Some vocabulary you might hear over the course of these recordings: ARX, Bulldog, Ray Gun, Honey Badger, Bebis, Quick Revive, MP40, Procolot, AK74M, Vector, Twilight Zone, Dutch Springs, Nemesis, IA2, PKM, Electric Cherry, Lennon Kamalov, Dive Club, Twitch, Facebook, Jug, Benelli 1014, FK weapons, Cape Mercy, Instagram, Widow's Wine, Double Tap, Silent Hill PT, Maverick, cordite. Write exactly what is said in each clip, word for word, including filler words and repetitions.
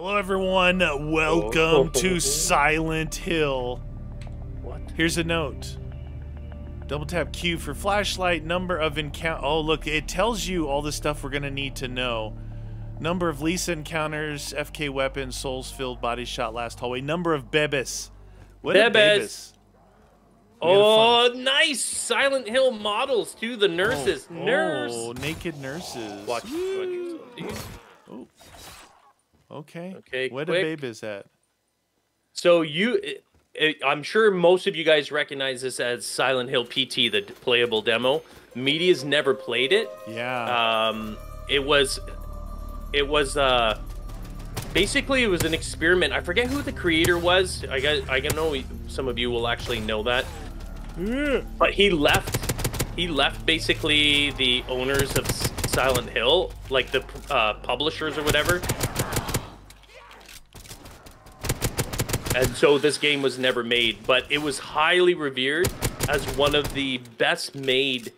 Hello everyone, welcome to Silent Hill. What? Here's a note. Double tap Q for flashlight, number of encounter. Oh look, it tells you all the stuff we're gonna need to know. Number of Lisa encounters, F K weapons, souls filled, body shot, last hallway. Number of Bebis. What Bebis. Bebis? Oh, nice Silent Hill models too. The nurses, oh, nurse. Oh, naked nurses. Watch, watch yourself, oh. Okay. Okay. Where quick. The Bebis at? So you, I'm sure most of you guys recognize this as Silent Hill P T, the playable demo. Media's never played it. Yeah. Um, it was. It was uh, basically it was an experiment. I forget who the creator was. I got I know some of you will actually know that. Yeah. But he left. He left basically the owners of Silent Hill, like the uh, publishers or whatever. And so this game was never made, but it was highly revered as one of the best made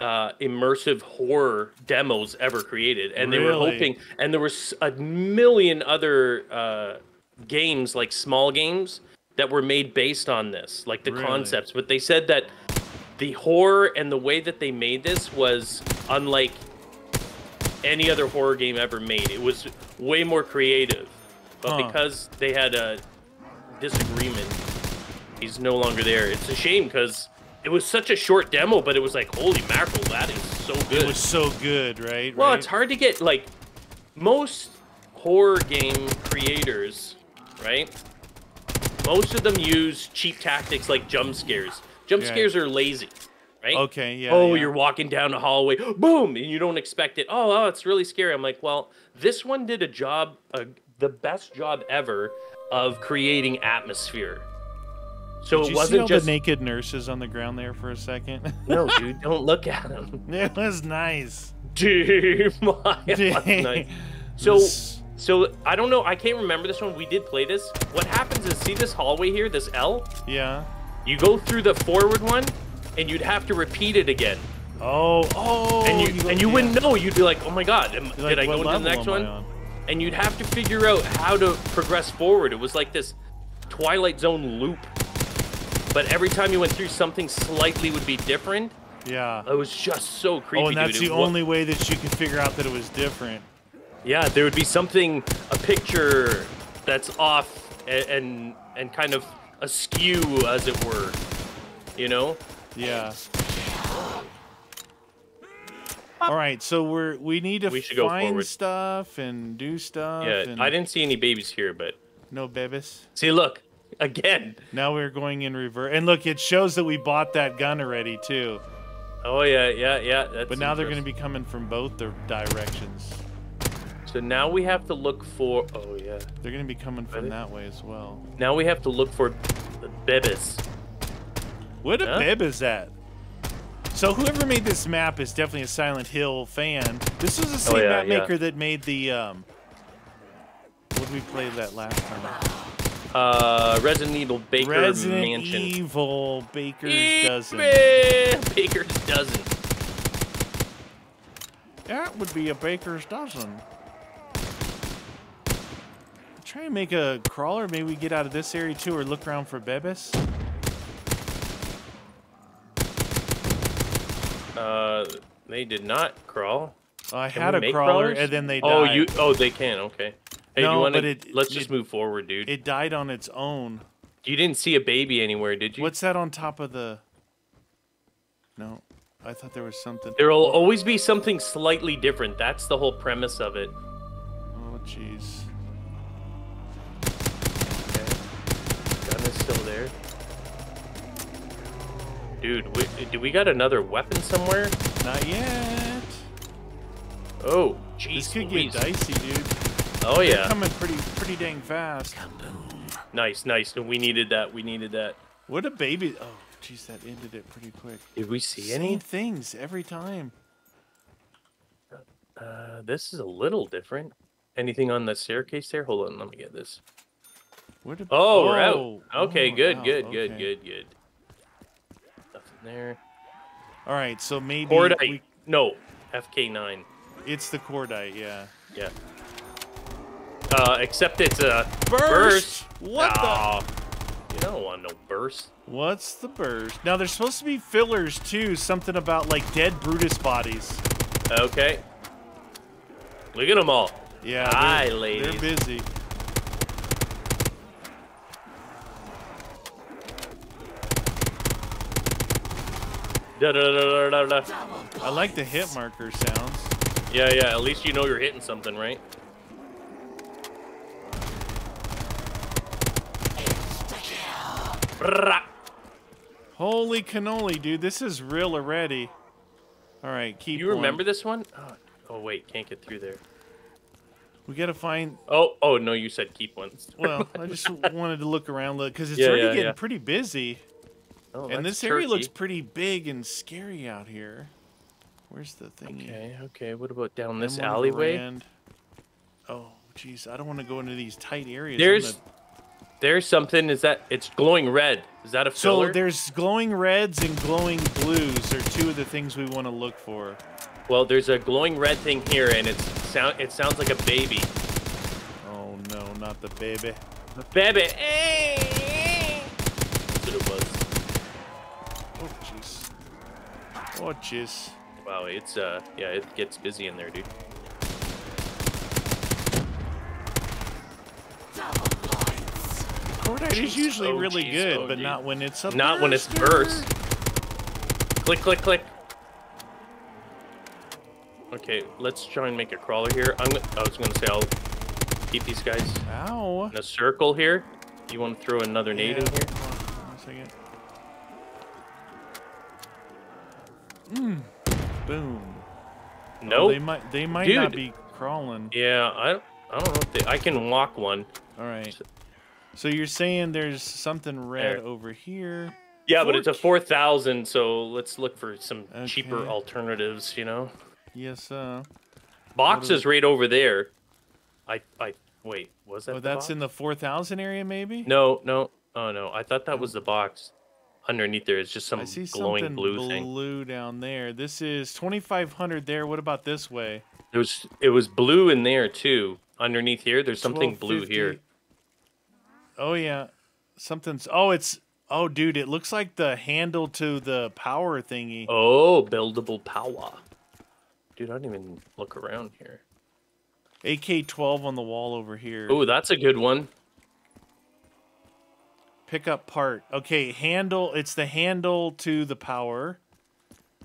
Uh, immersive horror demos ever created, and really? They were hoping, and there were a million other uh, games, like small games that were made based on this, like the really? Concepts, but they said that the horror and the way that they made this was unlike any other horror game ever made. It was way more creative, but huh. because they had a disagreement, he's no longer there. It's a shame because it was such a short demo, but it was like, holy mackerel, that is so good. It was so good, right? Well, right? It's hard to get, like, most horror game creators, right? Most of them use cheap tactics like jump scares. Jump yeah. scares are lazy, right? Okay, yeah. Oh, yeah. You're walking down a hallway, boom, and you don't expect it. Oh, oh, it's really scary. I'm like, well, this one did a job, uh, the best job ever of creating atmosphere. So Did it you wasn't see all just the naked nurses on the ground there for a second. No, dude, don't look at them. It was nice, dude. My, nice. So, this... so I don't know. I can't remember this one. We did play this. What happens is, see this hallway here, this L. Yeah. You go through the forward one, and you'd have to repeat it again. Oh, oh. And you, you and you yeah. wouldn't know. You'd be like, oh my god, am, like, did I go to the next one? On? And you'd have to figure out how to progress forward. It was like this Twilight Zone loop. But every time you went through, something slightly would be different. Yeah. It was just so creepy, dude. Oh, and that's dude. the only way that you can figure out that it was different. Yeah, there would be something, a picture that's off and and, and kind of askew, as it were. You know? Yeah. All right, so we're we need to we find stuff and do stuff. Yeah, and... I didn't see any babies here, but... No babies? See, look. Again. Now we're going in reverse. And look, it shows that we bought that gun already, too. Oh, yeah, yeah, yeah. That's but now they're going to be coming from both the directions. So now we have to look for... Oh, yeah. They're going to be coming from Ready? that way as well. Now we have to look for Bebis. Where the huh? Bebis at? So whoever made this map is definitely a Silent Hill fan. This was the same oh, yeah, map yeah. maker that made the... Um... What did we play that last time? Uh, Resident Evil Baker Resident Mansion. Resident Evil Baker's e Dozen. Baker's Dozen. That would be a Baker's Dozen. Try and make a crawler. Maybe we get out of this area too, or look around for Bebis. Uh, they did not crawl. Uh, I can had a crawler, crawlers? and then they died. Oh, you? Oh, they can. Okay. Hey, no, you wanna, but it, let's just it, move forward, dude. It died on its own. You didn't see a baby anywhere, did you? What's that on top of the... No, I thought there was something. There will always be something slightly different. That's the whole premise of it. Oh, jeez. Okay. Gun is still there. Dude, we, do we got another weapon somewhere? Not yet. Oh, jeez. This could Louise. get dicey, dude. Oh yeah, they're coming pretty, pretty dang fast. Kaboom. Nice, nice. We needed that. We needed that. What a baby! Oh, jeez, that ended it pretty quick. Did we see Same any things every time? Uh, this is a little different. Anything on the staircase there? Hold on, let me get this. Where did... Oh, oh, we're out. Okay, oh, good, good, good, okay. good, good. Nothing there. All right, so maybe cordite. We... No, F K nine. It's the cordite, yeah. Yeah. Uh, except it's a burst. burst. What oh, the? You don't want no burst. What's the burst? Now, there's supposed to be fillers, too. Something about, like, dead Brutus bodies. Okay. Look at them all. Yeah. Aye, they're, ladies. They're busy. Da, da, da, da, da, da. I like the hit marker sounds. Yeah, yeah. At least you know you're hitting something, right? Holy cannoli, dude. This is real already. All right, keep You going. Remember this one? Oh, oh, wait. Can't get through there. We got to find... Oh, oh no, you said keep one. Well, I just wanted to look around, look, because it's yeah, already yeah, getting yeah. pretty busy. Oh, and this area turkey. looks pretty big and scary out here. Where's the thing? Okay, okay. What about down this alleyway? Rand. Oh, jeez. I don't want to go into these tight areas. There's... Gonna... There's something, is that, it's glowing red. Is that a filler? So there's glowing reds and glowing blues are two of the things we want to look for. Well, there's a glowing red thing here, and it's sound, it sounds like a baby. Oh no, not the baby. The baby! Hey! That's what it was. Oh, jeez. Oh, jeez. Wow, it's, uh, yeah, it gets busy in there, dude. Cordite is usually oh, really geez. good, oh, but dude. not when it's a Not burster. when it's burst. Click, click, click. Okay, let's try and make a crawler here. I'm I was gonna say I'll keep these guys Ow. in a circle here. You want to throw another yeah. nade in here? One second. Mm. Boom. No. Nope. Oh, they might. They might dude. not be crawling. Yeah, I. I don't know if they. I can walk one. All right. So, So you're saying there's something red there. over here? Yeah, Fork. but it's a four thousand, so let's look for some okay. cheaper alternatives, you know? Yes, uh... Box is right over there. I... I... Wait, was that oh, the that's box? in the four thousand area, maybe? No, no. Oh, no. I thought that was the box. Underneath there is just some I see glowing blue, blue thing. blue down there. This is twenty-five hundred there. What about this way? It was, it was blue in there, too. Underneath here, there's something blue here. Oh yeah, something's. Oh, it's. Oh, dude, it looks like the handle to the power thingy. Oh, buildable power. Dude, I didn't even look around here. A K twelve on the wall over here. Oh, that's a good one. Pick up part. Okay, handle. It's the handle to the power.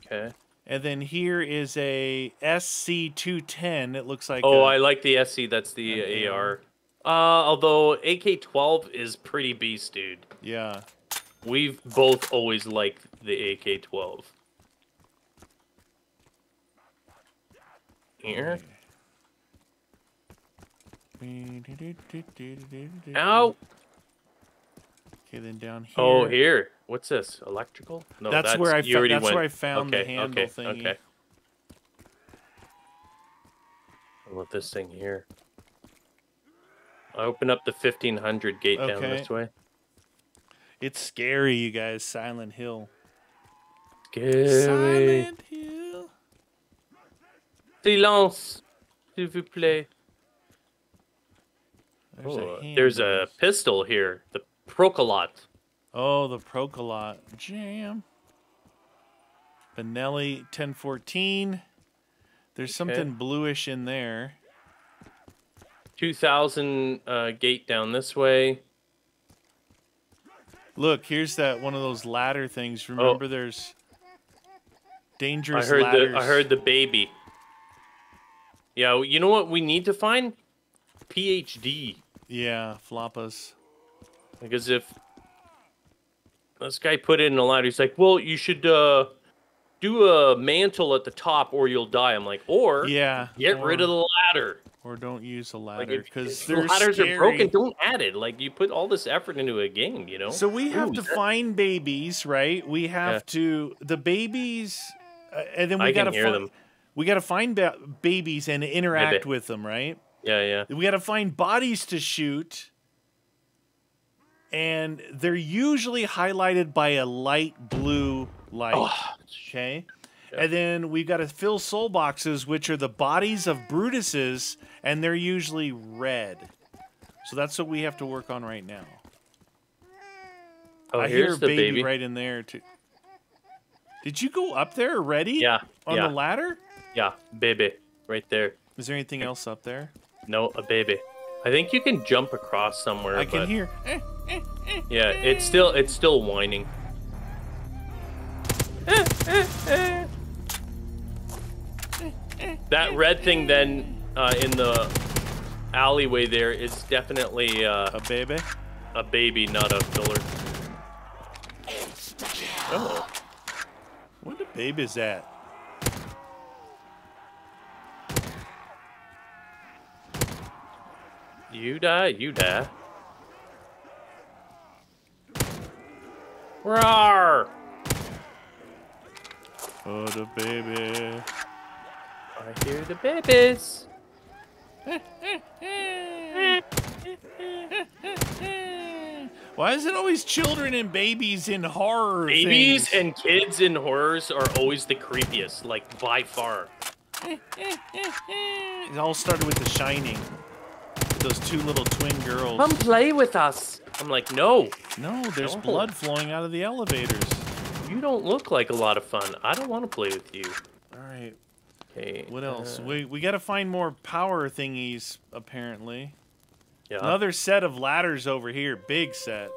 Okay. And then here is a S C two ten. It looks like. Oh, a, I like the S C. That's the A R. Uh, although A K twelve is pretty beast, dude. Yeah. We've both always liked the A K twelve. Here. Ow! Okay, then down here. Oh, here. What's this? Electrical? No, that's, that's where I found. That's went. where I found okay, the handle okay, thingy. Okay. What about this thing here? I open up the fifteen hundred gate okay. down this way. It's scary, you guys. Silent Hill. Scary. Silent Hill. Silence, s'il vous plaît. There's, oh, a, there's a pistol here. The Procolot. Oh, the Procolot. Jam. Benelli ten fourteen. There's okay. something bluish in there. two thousand uh, gate down this way. Look, here's that one of those ladder things. Remember, oh. there's dangerous I heard ladders. The, I heard the baby. Yeah, you know what we need to find? P H D. Yeah, floppas. Because if this guy put in a ladder, he's like, well, you should... Uh, do a mantle at the top or you'll die. I'm like, or yeah, get or, rid of the ladder. Or don't use a ladder because like the ladders scary. are broken. Don't add it. Like you put all this effort into a game, you know? So we have Ooh, to that... find babies, right? We have yeah. to, the babies, uh, and then we got to find them. We got to find ba babies and interact Maybe. with them, right? Yeah, yeah. We got to find bodies to shoot. And they're usually highlighted by a light blue light. Oh. Okay, Yep. And then we've got to fill soul boxes, which are the bodies of Brutuses, and they're usually red. So that's what we have to work on right now. Oh, I hear the baby, baby right in there, too. Did you go up there already? Yeah. On yeah. the ladder? Yeah, baby. Right there. Is there anything else up there? No, a baby. I think you can jump across somewhere. I can but... hear. Yeah, it's still it's still whining. That red thing then uh, in the alleyway there is definitely uh, a baby. A baby, not a filler. Oh. Where the baby's at? You die, you die. Roar! Oh, the baby. I hear the babies. Why is it always children and babies in horror? Babies things? and kids in horrors are always the creepiest, like by far. It all started with The Shining. Those two little twin girls. Come play with us. I'm like, no. No, there's no. blood flowing out of the elevators. You don't look like a lot of fun. I don't want to play with you. All right. Okay. What else? Uh, we we got to find more power thingies, apparently. Yeah. Another set of ladders over here. Big set.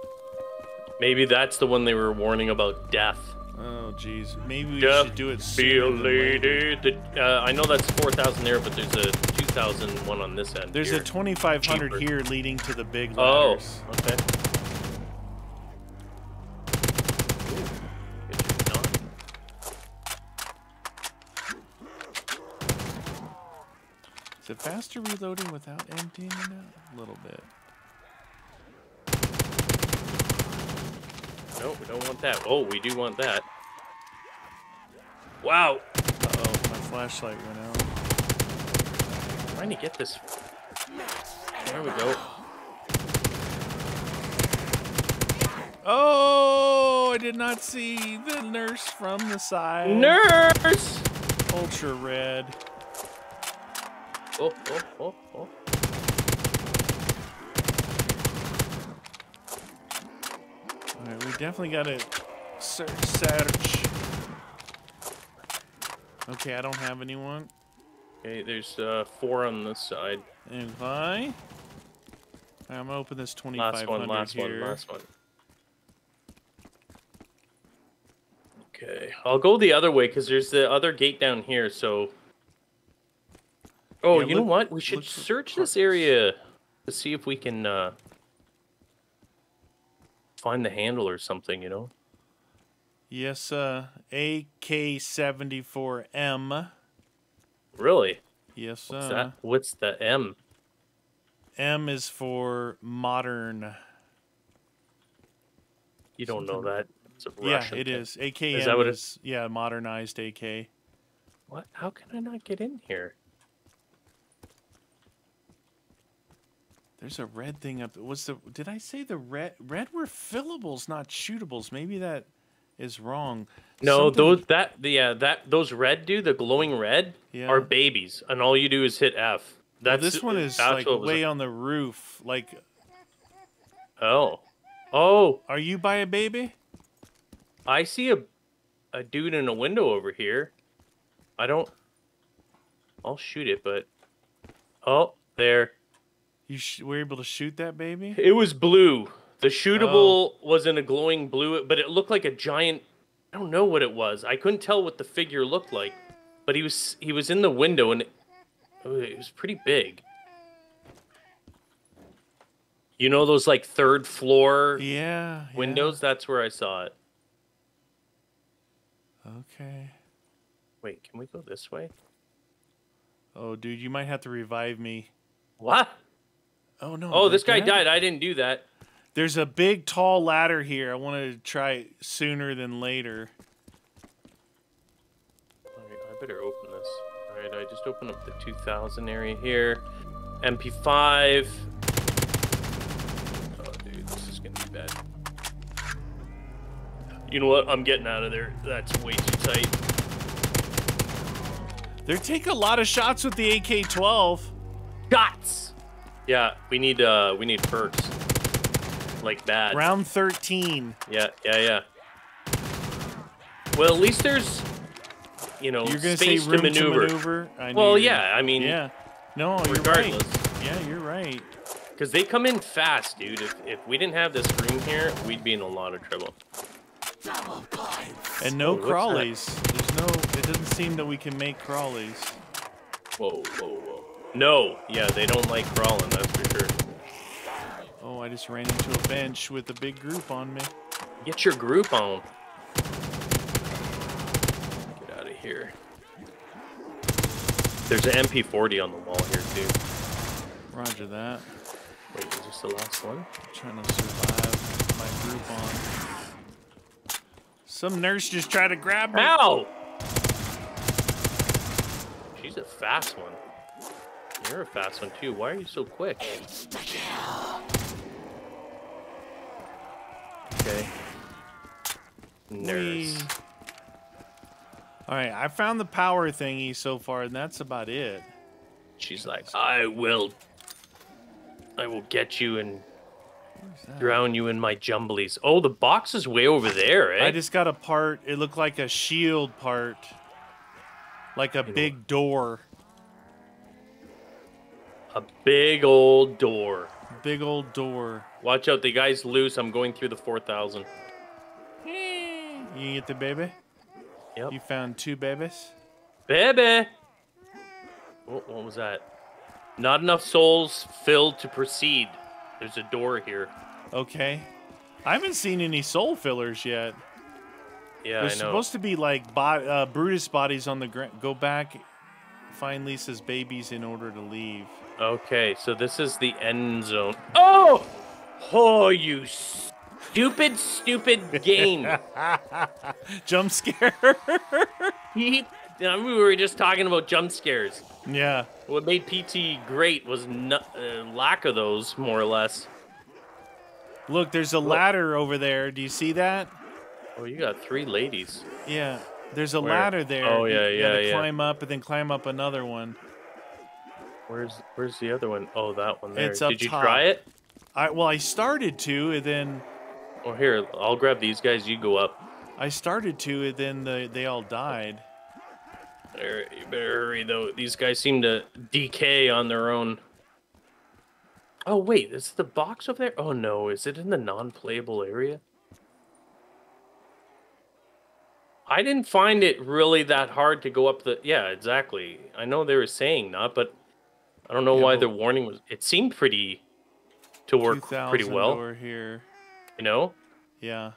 Maybe that's the one they were warning about death. Oh, jeez. Maybe we death should do it sooner. The, uh, I know that's four thousand there, but there's a... two thousand one on this end. There's here. a twenty-five hundred here leading to the big ladders. Oh, okay. Is it faster reloading without emptying it out? A little bit. Nope, we don't want that. Oh, we do want that. Wow. Uh-oh, my flashlight went out. I'm trying to get this. There we go. Oh, I did not see the nurse from the side. Nurse! Ultra red. Oh, oh, oh, oh. Alright, we definitely gotta search, search. Okay, I don't have anyone. Okay, there's uh, four on this side. And I, I'm gonna open this twenty-five hundred here. Last one, last one, last one. Okay, I'll go the other way because there's the other gate down here. So, oh, yeah, you look, know what? We should search this area to see if we can uh, find the handle or something. You know? Yes, uh, A K seventy-four M. Really? Yes, sir. What's, uh, What's the M? M is for modern. You don't Something. know that. It's a Russian yeah, it thing. is. A K M is, that what it... is yeah, modernized A K. What? How can I not get in here? There's a red thing up there. What's the? Did I say the red? Red were fillables, not shootables. Maybe that is wrong. No, Something... those that yeah that those red do the glowing red yeah. are babies, and all you do is hit F. That's well, this one is like way like... on the roof, like. Oh, oh, are you by a baby? I see a, a dude in a window over here. I don't. I'll shoot it, but oh, there. You sh were able to shoot that baby? It was blue. The shootable oh. was in a glowing blue, but it looked like a giant. I don't know what it was. I couldn't tell what the figure looked like, but he was he was in the window and it, it was pretty big. You know those like third floor yeah, windows? Yeah. That's where I saw it. Okay. Wait, can we go this way? Oh, dude, you might have to revive me. What? Oh no. Oh, this guy dead? died. I didn't do that. There's a big, tall ladder here. I wanted to try it sooner than later. All right, I better open this. All right, I just opened up the two thousand area here. M P five. Oh, dude, this is going to be bad. You know what? I'm getting out of there. That's way too tight. They take a lot of shots with the A K twelve. Shots. Yeah, we need uh we need perks. Like that. Round thirteen. Yeah, yeah, yeah. Well, at least there's, you know, you're gonna space say room to maneuver. To maneuver. I well, yeah, that. I mean, yeah. No, regardless. You're right. Yeah, you're right. Because they come in fast, dude. If, if we didn't have this room here, we'd be in a lot of trouble. And no Ooh, crawlies. There's no. It doesn't seem that we can make crawlies. Whoa, whoa, whoa. No. Yeah, they don't like crawling. That's for sure. Oh, I just ran into a bench with a big group on me. Get your group on. Get out of here. There's an M P forty on the wall here too. Roger that. Wait, is this the last one? I'm trying to survive my group on. Some nurse just tried to grab me. Ow! She's a fast one. You're a fast one too. Why are you so quick? Okay. Nurse. All right, I found the power thingy so far, and that's about it. She's like, I will, I will get you and drown you in my jumblies. Oh, the box is way over there, eh? I just got a part. It looked like a shield part, like a big door. A big old door. Big old door. Watch out, the guy's loose. I'm going through the four thousand. You can get the baby? Yep. You found two babies? Baby! Oh, what was that? Not enough souls filled to proceed. There's a door here. Okay. I haven't seen any soul fillers yet. Yeah, There's I know. There's supposed to be like bo uh, Brutus bodies on the ground. Go back, find Lisa's babies in order to leave. Okay, so this is the end zone. Oh! Oh, you stupid, stupid game. Jump scare. We were just talking about jump scares. Yeah. What made P T great was no uh, lack of those, more or less. Look, there's a Look. ladder over there. Do you see that? Oh, you got three ladies. Yeah, there's a Where? ladder there. Oh, yeah, you, you yeah, gotta yeah. climb up and then climb up another one. Where's where's the other one? Oh, that one there. It's up Did you top. try it? I well, I started to, and then. Oh, here, I'll grab these guys. You go up. I started to, and then the, they all died. Better, you better hurry though. These guys seem to decay on their own. Oh wait, is the box over there? Oh no, is it in the non-playable area? I didn't find it really that hard to go up the. Yeah, exactly. I know they were saying not, but. I don't know yeah, why the warning was. It seemed pretty to work pretty well. Over here, you know. Yeah.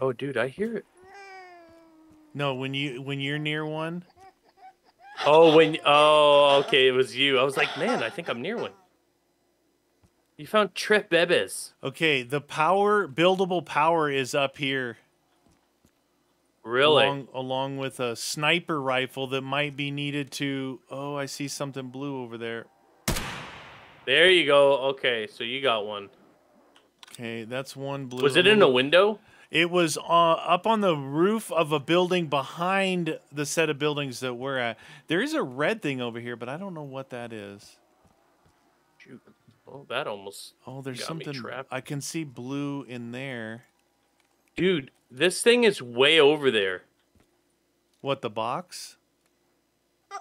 Oh, dude, I hear it. No, when you when you're near one. Oh, when oh, okay, it was you. I was like, man, I think I'm near one. You found Trip Bebis. Okay, the power buildable power is up here. Really? Along, along with a sniper rifle that might be needed to... Oh, I see something blue over there. There you go. Okay, so you got one. Okay, that's one blue. Was it in a window? It was uh, up on the roof of a building behind the set of buildings that we're at. There is a red thing over here, but I don't know what that is. Shoot. Oh, that almost Oh, there's got something... me trapped. I can see blue in there. Dude... This thing is way over there. What, the box?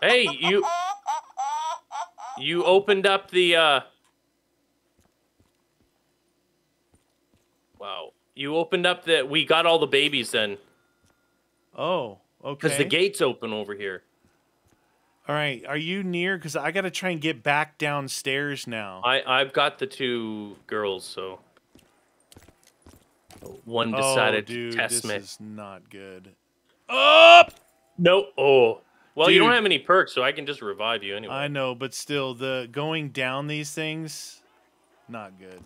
Hey, you... You opened up the, uh... Wow. You opened up the... We got all the babies then. Oh, okay. Because the gate's open over here. All right, are you near? Because I got to try and get back downstairs now. I, I've got the two girls, so... One decided oh, dude, to test this me. This is not good. Up! No. Oh. Well, dude, you don't have any perks, so I can just revive you anyway. I know, but still, the going down these things, not good.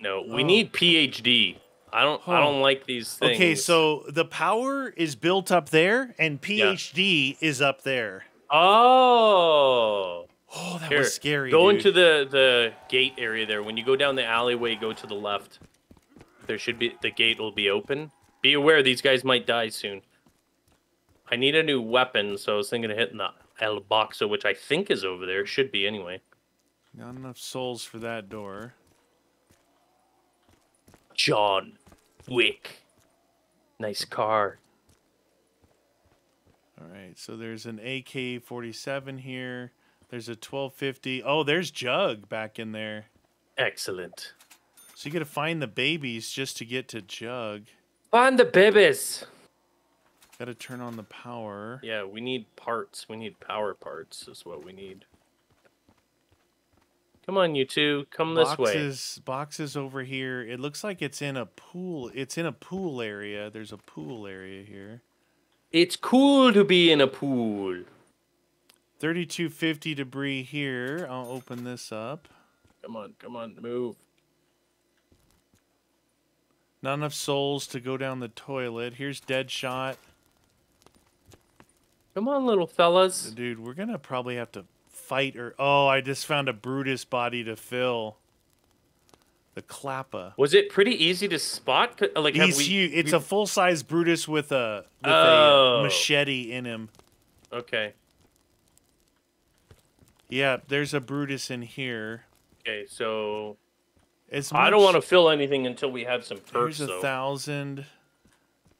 No, we oh. need P H D. I don't. Oh. I don't like these things. Okay, so the power is built up there, and P H D yeah. is up there. Oh. Oh, that Here, was scary. Go dude. into the the gate area there. When you go down the alleyway, go to the left. There should be the gate will be open. Be aware these guys might die soon. I need a new weapon, so I was thinking of hitting the El Boxo, which I think is over there. Should be, anyway. Not enough souls for that door. John Wick. Nice car. Alright, so there's an A K forty-seven here. There's a twelve fifty. Oh, there's Jug back in there. Excellent. So you gotta find the babies just to get to Jug. Find the babies! Gotta turn on the power. Yeah, we need parts. We need power parts is what we need. Come on, you two. Come this boxes, way. Boxes over here. It looks like it's in a pool. It's in a pool area. There's a pool area here. It's cool to be in a pool. thirty-two fifty debris here. I'll open this up. Come on, come on, move. Not enough souls to go down the toilet. Here's Deadshot. Come on, little fellas. Dude, we're going to probably have to fight or... Oh, I just found a Brutus body to fill. The Clappa. Was it pretty easy to spot? Like, have we, huge. It's we... a full-size Brutus with, a, with oh. a machete in him. Okay. Yeah, there's a Brutus in here. Okay, so... As much... I don't want to fill anything until we have some perks. There's a though. thousand.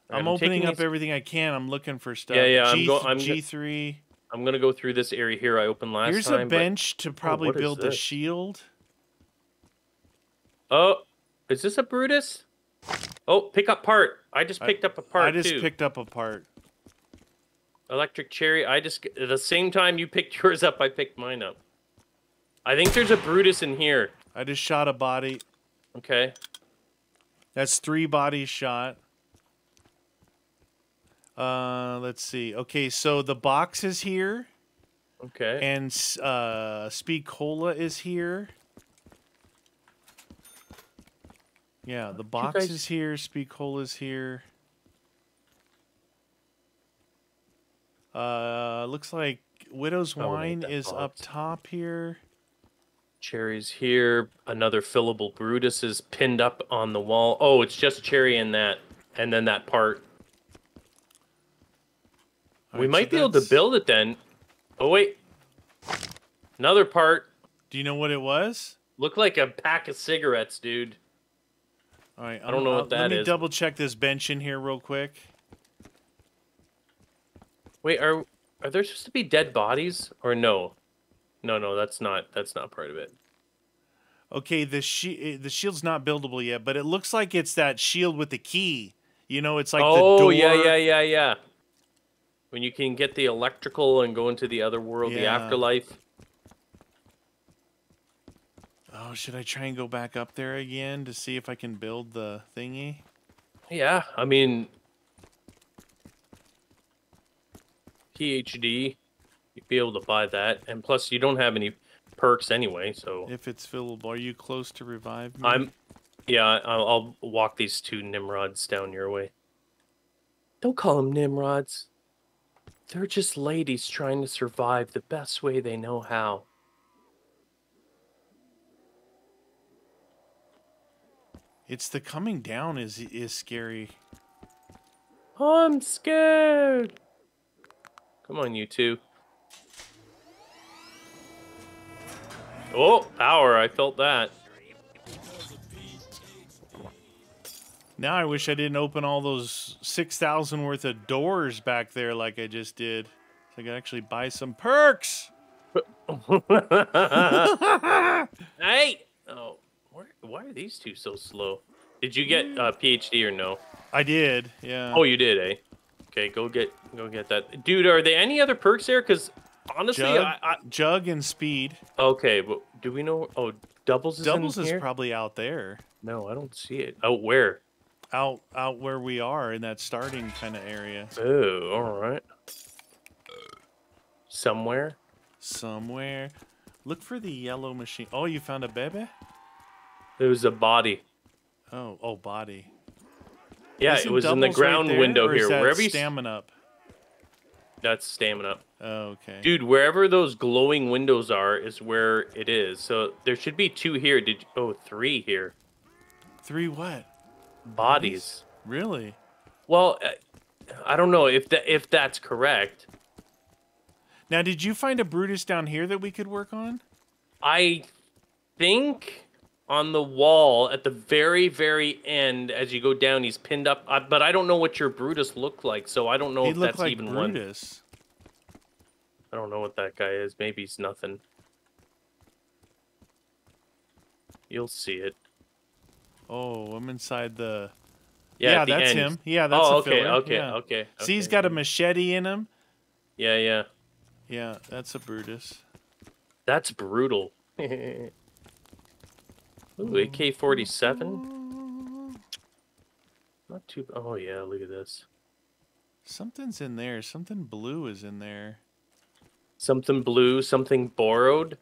Right, I'm, I'm opening up these... everything I can. I'm looking for stuff. Yeah, yeah. G I'm, go I'm G three. I'm gonna go through this area here. I opened last Here's time. Here's a bench but... to probably oh, build the shield. Oh, is this a Brutus? Oh, pick up part. I just picked I, up a part. I just too. picked up a part. Electric cherry. I just at the same time you picked yours up. I picked mine up. I think there's a Brutus in here. I just shot a body. Okay. That's three bodies shot. Uh, let's see. Okay, so the box is here. Okay. And uh, Speed Cola is here. Yeah, the box guys... is here. Speed Cola is here. Uh, looks like Widow's Wine is box. up top here. Cherry's here. Another fillable Brutus is pinned up on the wall. Oh, it's just Cherry in that, and then that part. All we right, might so be that's... able to build it then. Oh, wait. Another part. Do you know what it was? Looked like a pack of cigarettes, dude. All right, I don't know I'll, what that is. Let me is. double check this bench in here real quick. Wait, are are there supposed to be dead bodies or no? No, no, that's not that's not part of it. Okay, the she the shield's not buildable yet, but it looks like it's that shield with the key. You know, it's like oh, the door. Oh, yeah, yeah, yeah, yeah. When you can get the electrical and go into the other world, yeah. the afterlife. Oh, should I try and go back up there again to see if I can build the thingy? Yeah, I mean... P H D... You'd be able to buy that, and plus you don't have any perks anyway, so... If it's fillable, are you close to revive me? I'm... Yeah, I'll, I'll walk these two Nimrods down your way. Don't call them Nimrods. They're just ladies trying to survive the best way they know how. It's the coming down is is scary. I'm scared! Come on, you two. Oh, power. I felt that. Now I wish I didn't open all those six thousand worth of doors back there like I just did. So I could actually buy some perks. Hey! Oh, where, why are these two so slow? Did you get uh, P H D or no? I did, yeah. Oh, you did, eh? Okay, go get go get that. Dude, are there any other perks there? Because... Honestly, Jug, I, I... Jug and Speed. Okay, but do we know? Oh, Doubles is Doubles in is here? probably out there. No, I don't see it. Out where? Out, out where we are in that starting kind of area. Oh, all right. Somewhere. Somewhere. Look for the yellow machine. Oh, you found a baby? It was a body. Oh, oh, body. Yeah, Isn't it was in the ground right there, window or here. Is that Wherever stamina you... up. That's stamina. Oh, okay. Dude, wherever those glowing windows are is where it is. So there should be two here. Did you, oh, three here. Three what? Bodies. Bodies? Really? Well, I don't know if that if that's correct. Now, did you find a Brutus down here that we could work on? I think on the wall at the very, very end, as you go down, he's pinned up. Uh, but I don't know what your Brutus looked like, so I don't know he if that's like even Brutus. One. I don't know what that guy is. Maybe he's nothing. You'll see it. Oh, I'm inside the... Yeah, yeah, that's him. Yeah, that's oh, a okay, filler. okay, yeah. okay, okay. See, he's got a machete in him. Yeah, yeah. Yeah, that's a Brutus. That's brutal. Ooh, A K forty-seven. Not too... Oh, yeah, look at this. Something's in there. Something blue is in there. Something blue, something borrowed.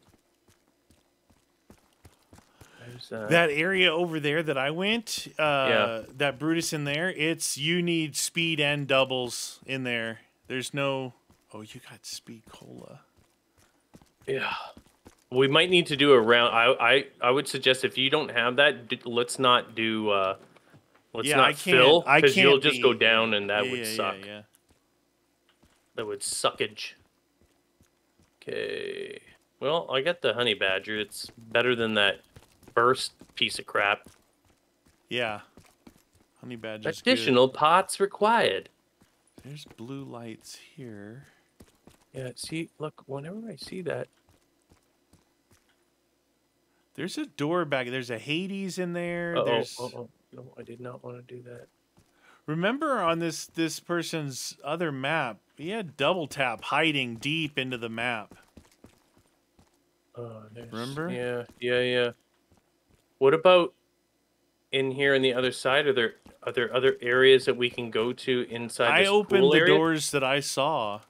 That. that area over there that I went, uh, yeah. that Brutus in there, it's you need speed and doubles in there. There's no... Oh, you got Speed Cola. Yeah. We might need to do a round. I I, I would suggest if you don't have that, d let's not do... Uh, let's yeah, not I fill, because you'll just be, go down and that yeah, would yeah, suck. Yeah, yeah. That would suckage. Okay. Well, I got the honey badger. It's better than that burst piece of crap. Yeah. Honey badger's Additional good. Pots required. There's blue lights here. Yeah, see, look, whenever I see that. There's a door back. There's a Hades in there. Uh-oh, there's... uh-oh. No, I did not want to do that. Remember on this, this person's other map, he had Double Tap hiding deep into the map. Uh, Remember? Yeah, yeah, yeah. What about in here on the other side? Are there, are there other areas that we can go to inside this I opened pool the area? Doors that I saw.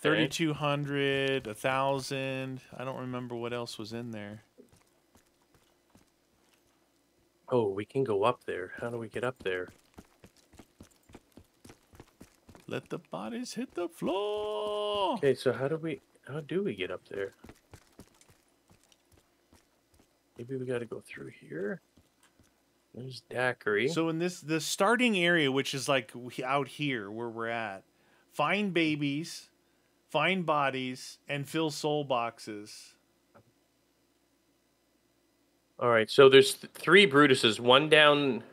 thirty-two hundred, one thousand. I don't remember what else was in there. Oh, we can go up there. How do we get up there? Let the bodies hit the floor. Okay, so how do we... How do we get up there? Maybe we got to go through here. There's Daiquiri. So in this, the starting area, which is like out here where we're at, find babies, find bodies, and fill soul boxes. All right. So there's th three Brutuses. One down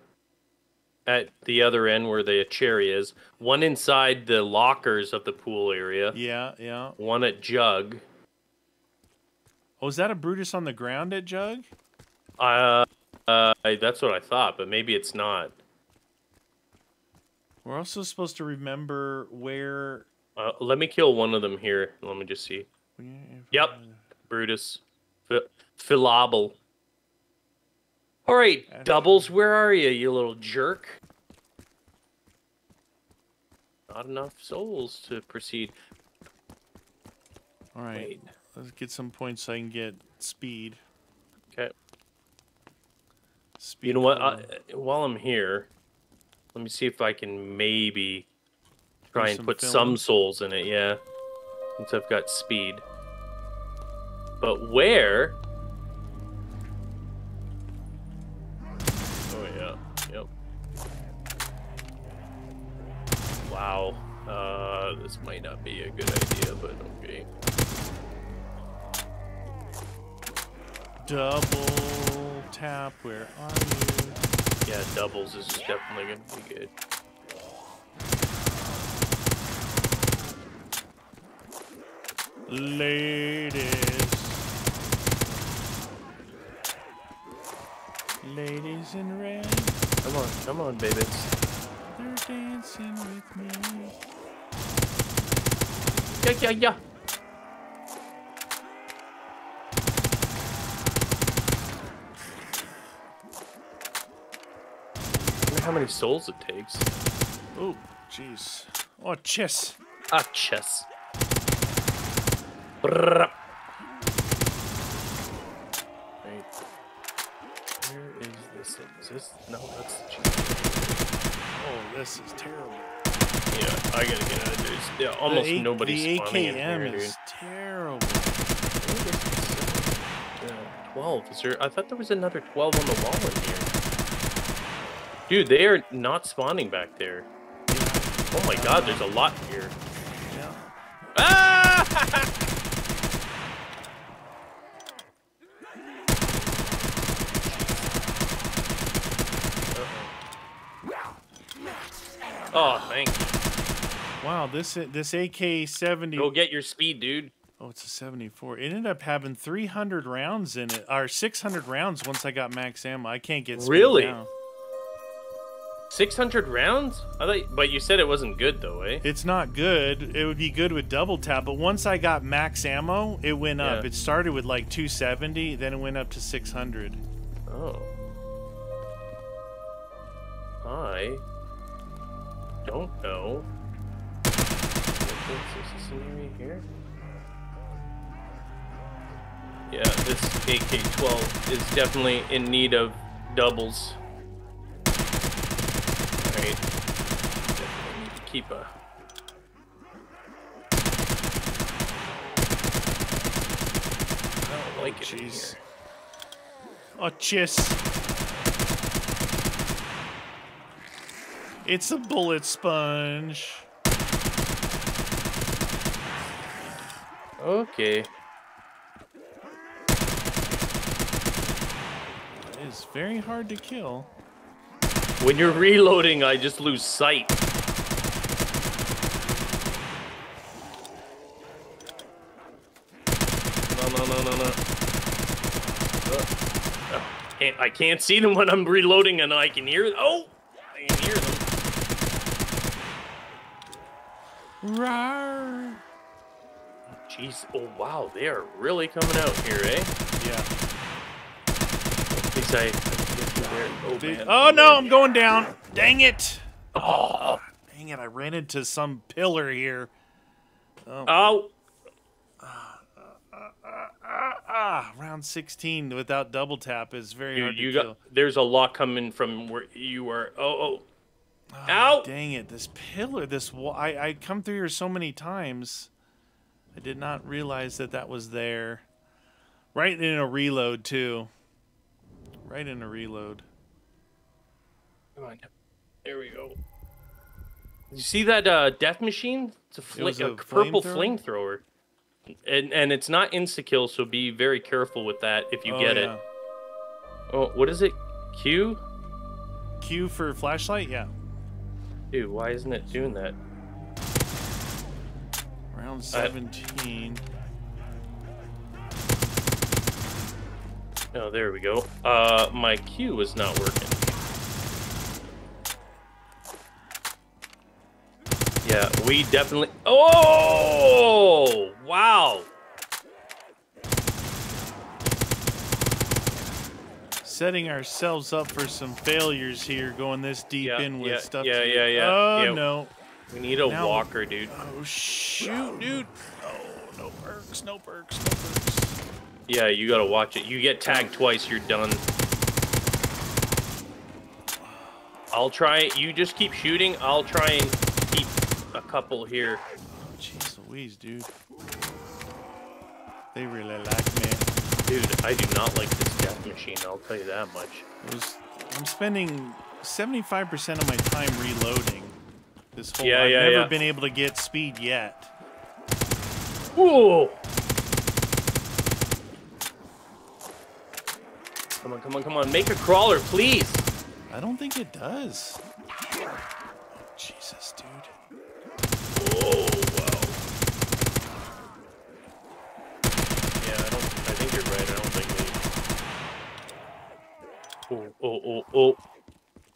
at the other end where the cherry is. One inside the lockers of the pool area. Yeah, yeah. One at Jug. Oh, is that a Brutus on the ground at Jug? Uh, uh, that's what I thought, but maybe it's not. We're also supposed to remember where... Uh, let me kill one of them here. Let me just see. Yeah, yep, Brutus. Philable. All right, Doubles, where are you, you little jerk? Not enough souls to proceed. All right. Wait. Let's get some points so I can get speed. Okay. Speed. You know what? I, while I'm here, let me see if I can maybe try and put some souls in it. Yeah. Since I've got speed. But where? Oh, yeah. Yep. Wow. Uh, this might not be a good idea, but okay. Double Tap, where are you? Yeah, doubles is definitely going to be good. Ladies. Ladies in red. Come on, come on, babies. They're dancing with me. Yeah, yeah, yeah. How many souls it takes. Oh, jeez. Oh, chess. Ah, chess. Right. Where is this? Is this? No, that's the chess. Oh, this is terrible. Yeah, I gotta get out of this. Yeah, almost the nobody's the spawning in here, dude. Is terrible. Uh, twelve. Is there? I thought there was another twelve on the wall in here. Dude, they are not spawning back there. Yeah, Oh my god, there's a lot here. Yeah. Ah! Oh, thank you. Wow, this this A K seventy. Go get your speed, dude. Oh, it's a seventy-four. It ended up having three hundred rounds in it, or six hundred rounds once I got max ammo. I can't get speed really now. six hundred rounds? I thought, but you said it wasn't good though, eh? It's not good. It would be good with double tap, but once I got max ammo, it went yeah. up. It started with like two seventy, then it went up to six hundred. Oh. Hi. Don't know. Is this an area here? Yeah, this A K twelve is definitely in need of doubles. Alright. Definitely need to keep a... I don't like it in here. Oh, cheers. It's a bullet sponge. Okay. It is very hard to kill. When you're reloading, I just lose sight. No, no, no, no, no. Oh. I can't, I can't see them when I'm reloading, and I can hear. Oh, I can hear them. Rawr. Jeez, oh wow, they are really coming out here, eh? Yeah. At least I, I get there. Oh, oh, oh no, I'm going down. Dang it. Oh. Dang it, I ran into some pillar here. Oh. oh. Uh, uh, uh, uh, uh, round sixteen without double tap is very Dude, hard to you kill. Got, there's a lot coming from where you are. Oh, oh. Oh, Out! Dang it! This pillar, this wall. I I come through here so many times. I did not realize that that was there. Right in a reload too. Right in a reload. Come on, there we go. You see that uh, death machine? It's a, fl it a, a purple flamethrower. And and it's not insta kill, so be very careful with that if you oh, get yeah. it. Oh, what is it? Q. Q for flashlight? Yeah. Dude, why isn't it doing that? Round seventeen. I... Oh, there we go. Uh, my Q is not working. Yeah, we definitely... Oh! Wow! Setting ourselves up for some failures here, going this deep yeah, in with yeah, stuff. Yeah, yeah, yeah. Oh, yeah. no. We need a now, walker, dude. Oh, shoot, dude. Oh, no perks, no perks, no perks. Yeah, you got to watch it. You get tagged twice, you're done. I'll try. You just keep shooting. I'll try and keep a couple here. Oh, jeez Louise, dude. They really like me. Dude, I do not like this death machine, I'll tell you that much. It was, I'm spending seventy-five percent of my time reloading this whole yeah, I've yeah, never yeah. been able to get speed yet. Whoa! Come on, come on, come on. Make a crawler, please! I don't think it does. Oh, Jesus, dude. Whoa. Oh, oh, oh, oh.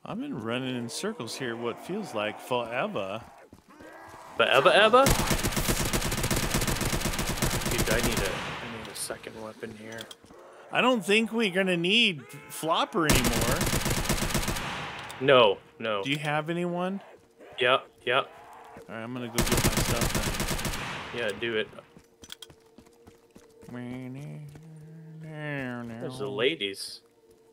I've been running in circles here what feels like forever. Forever, ever? Dude, I need a, I need a second weapon here. I don't think we're going to need Flopper anymore. No, no. Do you have anyone? Yep, yep. All right, I'm going to go get my stuff then. Yeah, do it. There's the ladies.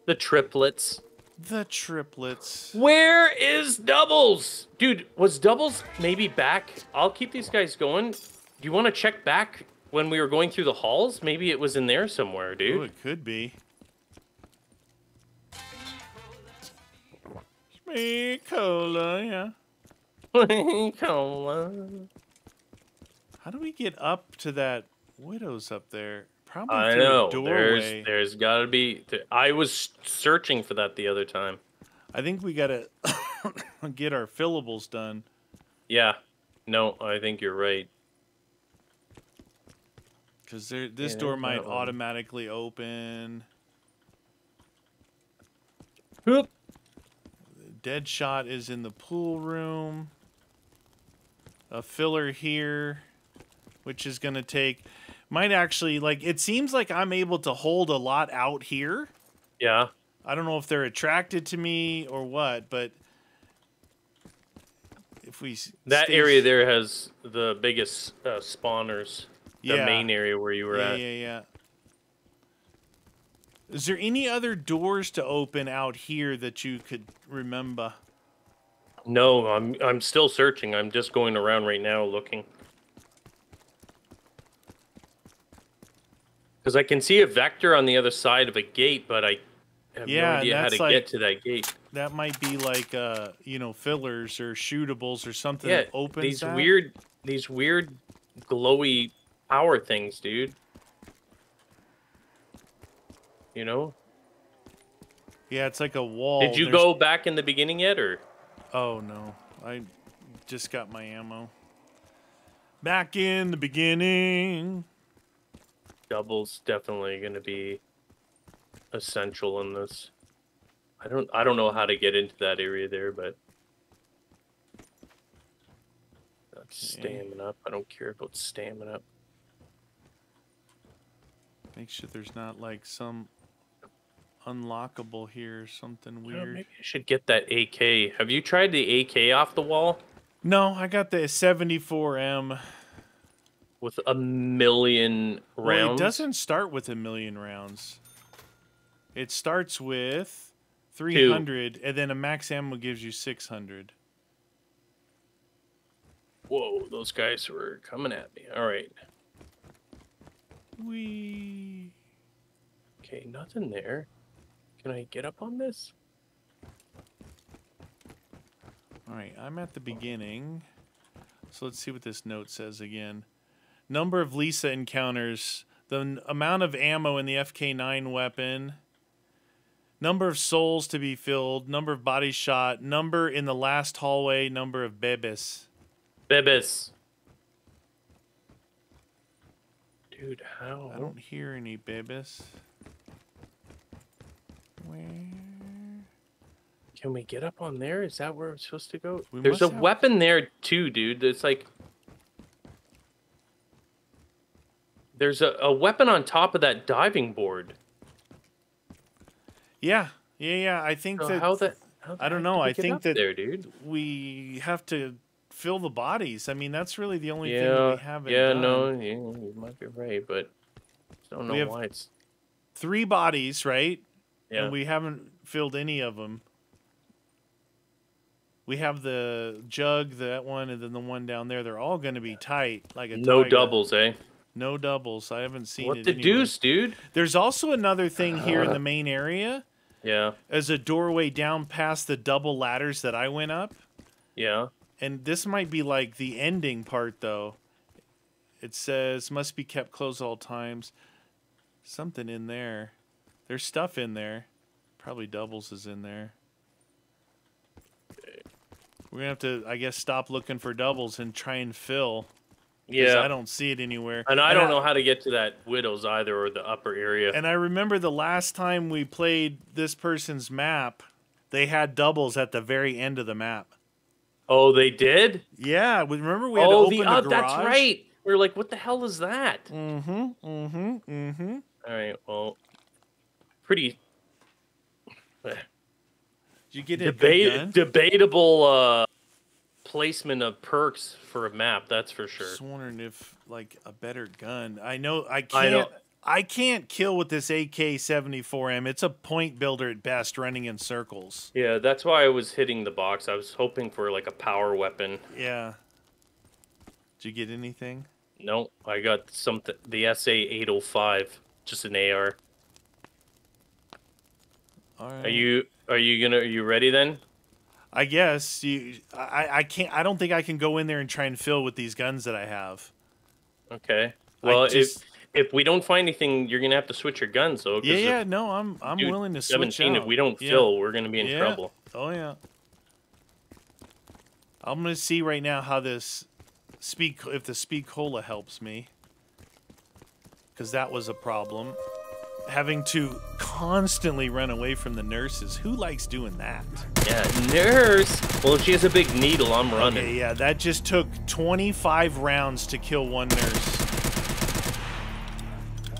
The triplets. The triplets. Where is doubles? Dude, was doubles maybe back? I'll keep these guys going. Do you want to check back when we were going through the halls? Maybe it was in there somewhere, dude. Ooh, it could be. Speed Cola, yeah. How do we get up to that Widow's up there? Probably I know. There's, there's got to be... Th I was searching for that the other time. I think we got to get our fillables done. Yeah. No, I think you're right. Because this yeah, door might automatically open. Oop. Deadshot is in the pool room. A filler here, which is going to take... Might actually, like, it seems like I'm able to hold a lot out here. Yeah. I don't know if they're attracted to me or what, but if we... That area there has the biggest uh, spawners. The yeah. main area where you were yeah, at. Yeah, yeah, yeah. Is there any other doors to open out here that you could remember? No, I'm, I'm still searching. I'm just going around right now looking. Because I can see a vector on the other side of a gate, but I have yeah, no idea how to like, get to that gate. That might be like, uh, you know, fillers or shootables or something yeah, that opens these that. weird, these weird glowy power things, dude. You know? Yeah, it's like a wall. Did you There's... go back in the beginning yet, or? Oh, no. I just got my ammo. Back in the beginning... Double's definitely going to be essential in this. I don't I don't know how to get into that area there, but that's stamming up. I don't care about stamming up. Make sure there's not like some unlockable here or something weird. You know, maybe I should get that A K. Have you tried the A K off the wall? No, I got the seventy-four M. With a million rounds? Well, it doesn't start with a million rounds. It starts with three hundred, Two. and then a max ammo gives you six hundred. Whoa, those guys were coming at me. All right. Wee. Okay, nothing there. Can I get up on this? All right, I'm at the beginning. So let's see what this note says again. Number of Lisa encounters, the amount of ammo in the F K nine weapon, number of souls to be filled, number of bodies shot, number in the last hallway, number of Bebis. Bebis. Dude, how? I don't hear any Bebis. Where? Can we get up on there? Is that where we're supposed to go? We There's a have... weapon there, too, dude. It's like... There's a, a weapon on top of that diving board. Yeah, yeah, yeah. I think so that... How the, how the I don't know. I think that there, dude? we have to fill the bodies. I mean, that's really the only yeah, thing that we haven't yeah, done. No, yeah, no, you might be right, but I don't know we have why it's... Three bodies, right? Yeah. And we haven't filled any of them. We have the jug, that one, and then the one down there. They're all going to be tight. Like a No tiger. doubles, eh? No doubles. I haven't seen what it What the anywhere. deuce, dude? There's also another thing here in the main area. Yeah. As a doorway down past the double ladders that I went up. Yeah. And this might be like the ending part, though. It says, must be kept closed all times. Something in there. There's stuff in there. Probably doubles is in there. We're going to have to, I guess, stop looking for doubles and try and fill... Yeah, I don't see it anywhere. And I don't know how to get to that Widow's either, or the upper area. And I remember the last time we played this person's map, they had doubles at the very end of the map. Oh, they did? Yeah. Remember we had oh, to open the, uh, the garage? That's right. We were like, what the hell is that? Mm-hmm, mm-hmm, mm-hmm. All right, well, pretty... Did you get it? Deba debatable... Uh... placement of perks for a map, that's for sure. Just wondering if like a better gun. I know I can't I, I can't kill with this A K seventy-four M. It's a point builder at best, running in circles. Yeah, that's why I was hitting the box. I was hoping for like a power weapon. Yeah. Did you get anything? No, I got something, the S A eight oh five, just an A R. All right. Are you are you gonna are you ready then? I guess you. I, I can't. I don't think I can go in there and try and fill with these guns that I have. Okay. Well, just, if if we don't find anything, you're gonna have to switch your guns, though. Yeah, yeah. No, I'm I'm willing to switch. Out. If we don't yeah. fill, we're gonna be in yeah. trouble. Oh yeah. I'm gonna see right now how this speed if the Speed Cola helps me, because that was a problem. Having to constantly run away from the nurses. Who likes doing that? Yeah, nurse. Well, if she has a big needle, I'm running. Okay, yeah, that just took twenty-five rounds to kill one nurse.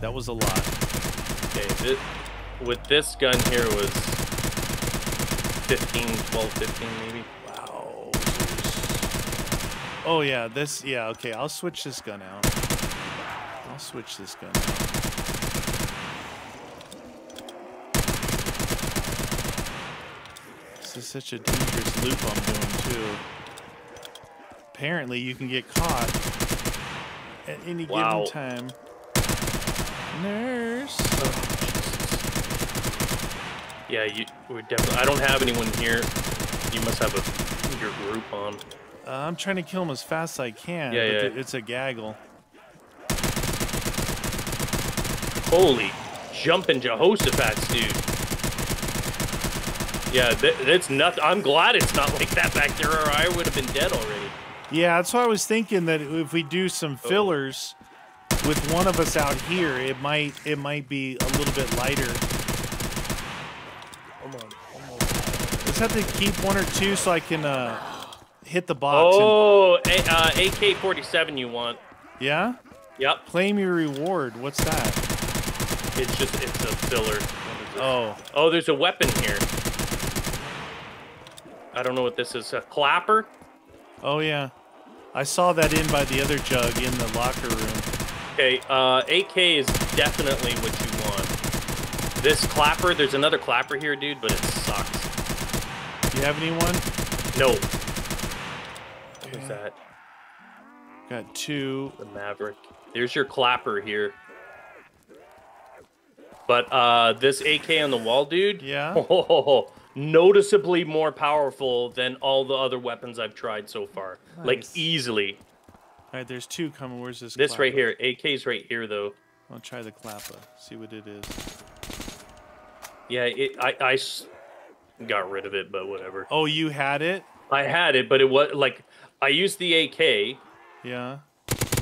That was a lot. Okay, this, with this gun here was fifteen, twelve, fifteen maybe. Wow. Oh, yeah, this, yeah, okay, I'll switch this gun out. I'll switch this gun out. This is such a dangerous loop I'm doing, too. Apparently, you can get caught at any wow. given time. Nurse. Oh, yeah, you. We're definitely. I don't have anyone here. You must have a your group on. Uh, I'm trying to kill him as fast as I can. Yeah, but yeah. It's a gaggle. Holy jumping Jehoshaphat's, dude. Yeah, that's nothing. I'm glad it's not like that back there, or I would have been dead already. Yeah, that's why I was thinking that if we do some fillers oh. with one of us out here, it might it might be a little bit lighter. Come on, come on. Just have to keep one or two so I can uh, hit the box. Oh, and... uh, A K forty-seven you want? Yeah. Yep. Claim your reward. What's that? It's just it's a filler. Oh. Oh, there's a weapon here. I don't know what this is. A clapper? Oh, yeah. I saw that in by the other jug in the locker room. Okay, uh, A K is definitely what you want. This clapper, there's another clapper here, dude, but it sucks. Do you have anyone? No. What yeah. was that? Got two. The Maverick. There's your clapper here. But uh, this A K on the wall, dude? Yeah. Oh, noticeably more powerful than all the other weapons I've tried so far. Nice. Like, easily. All right, there's two coming. Where's this This clapper? Right here. A K's right here, though. I'll try the clapper. See what it is. Yeah, it, I, I got rid of it, but whatever. Oh, you had it? I had it, but it was, like, I used the A K. Yeah.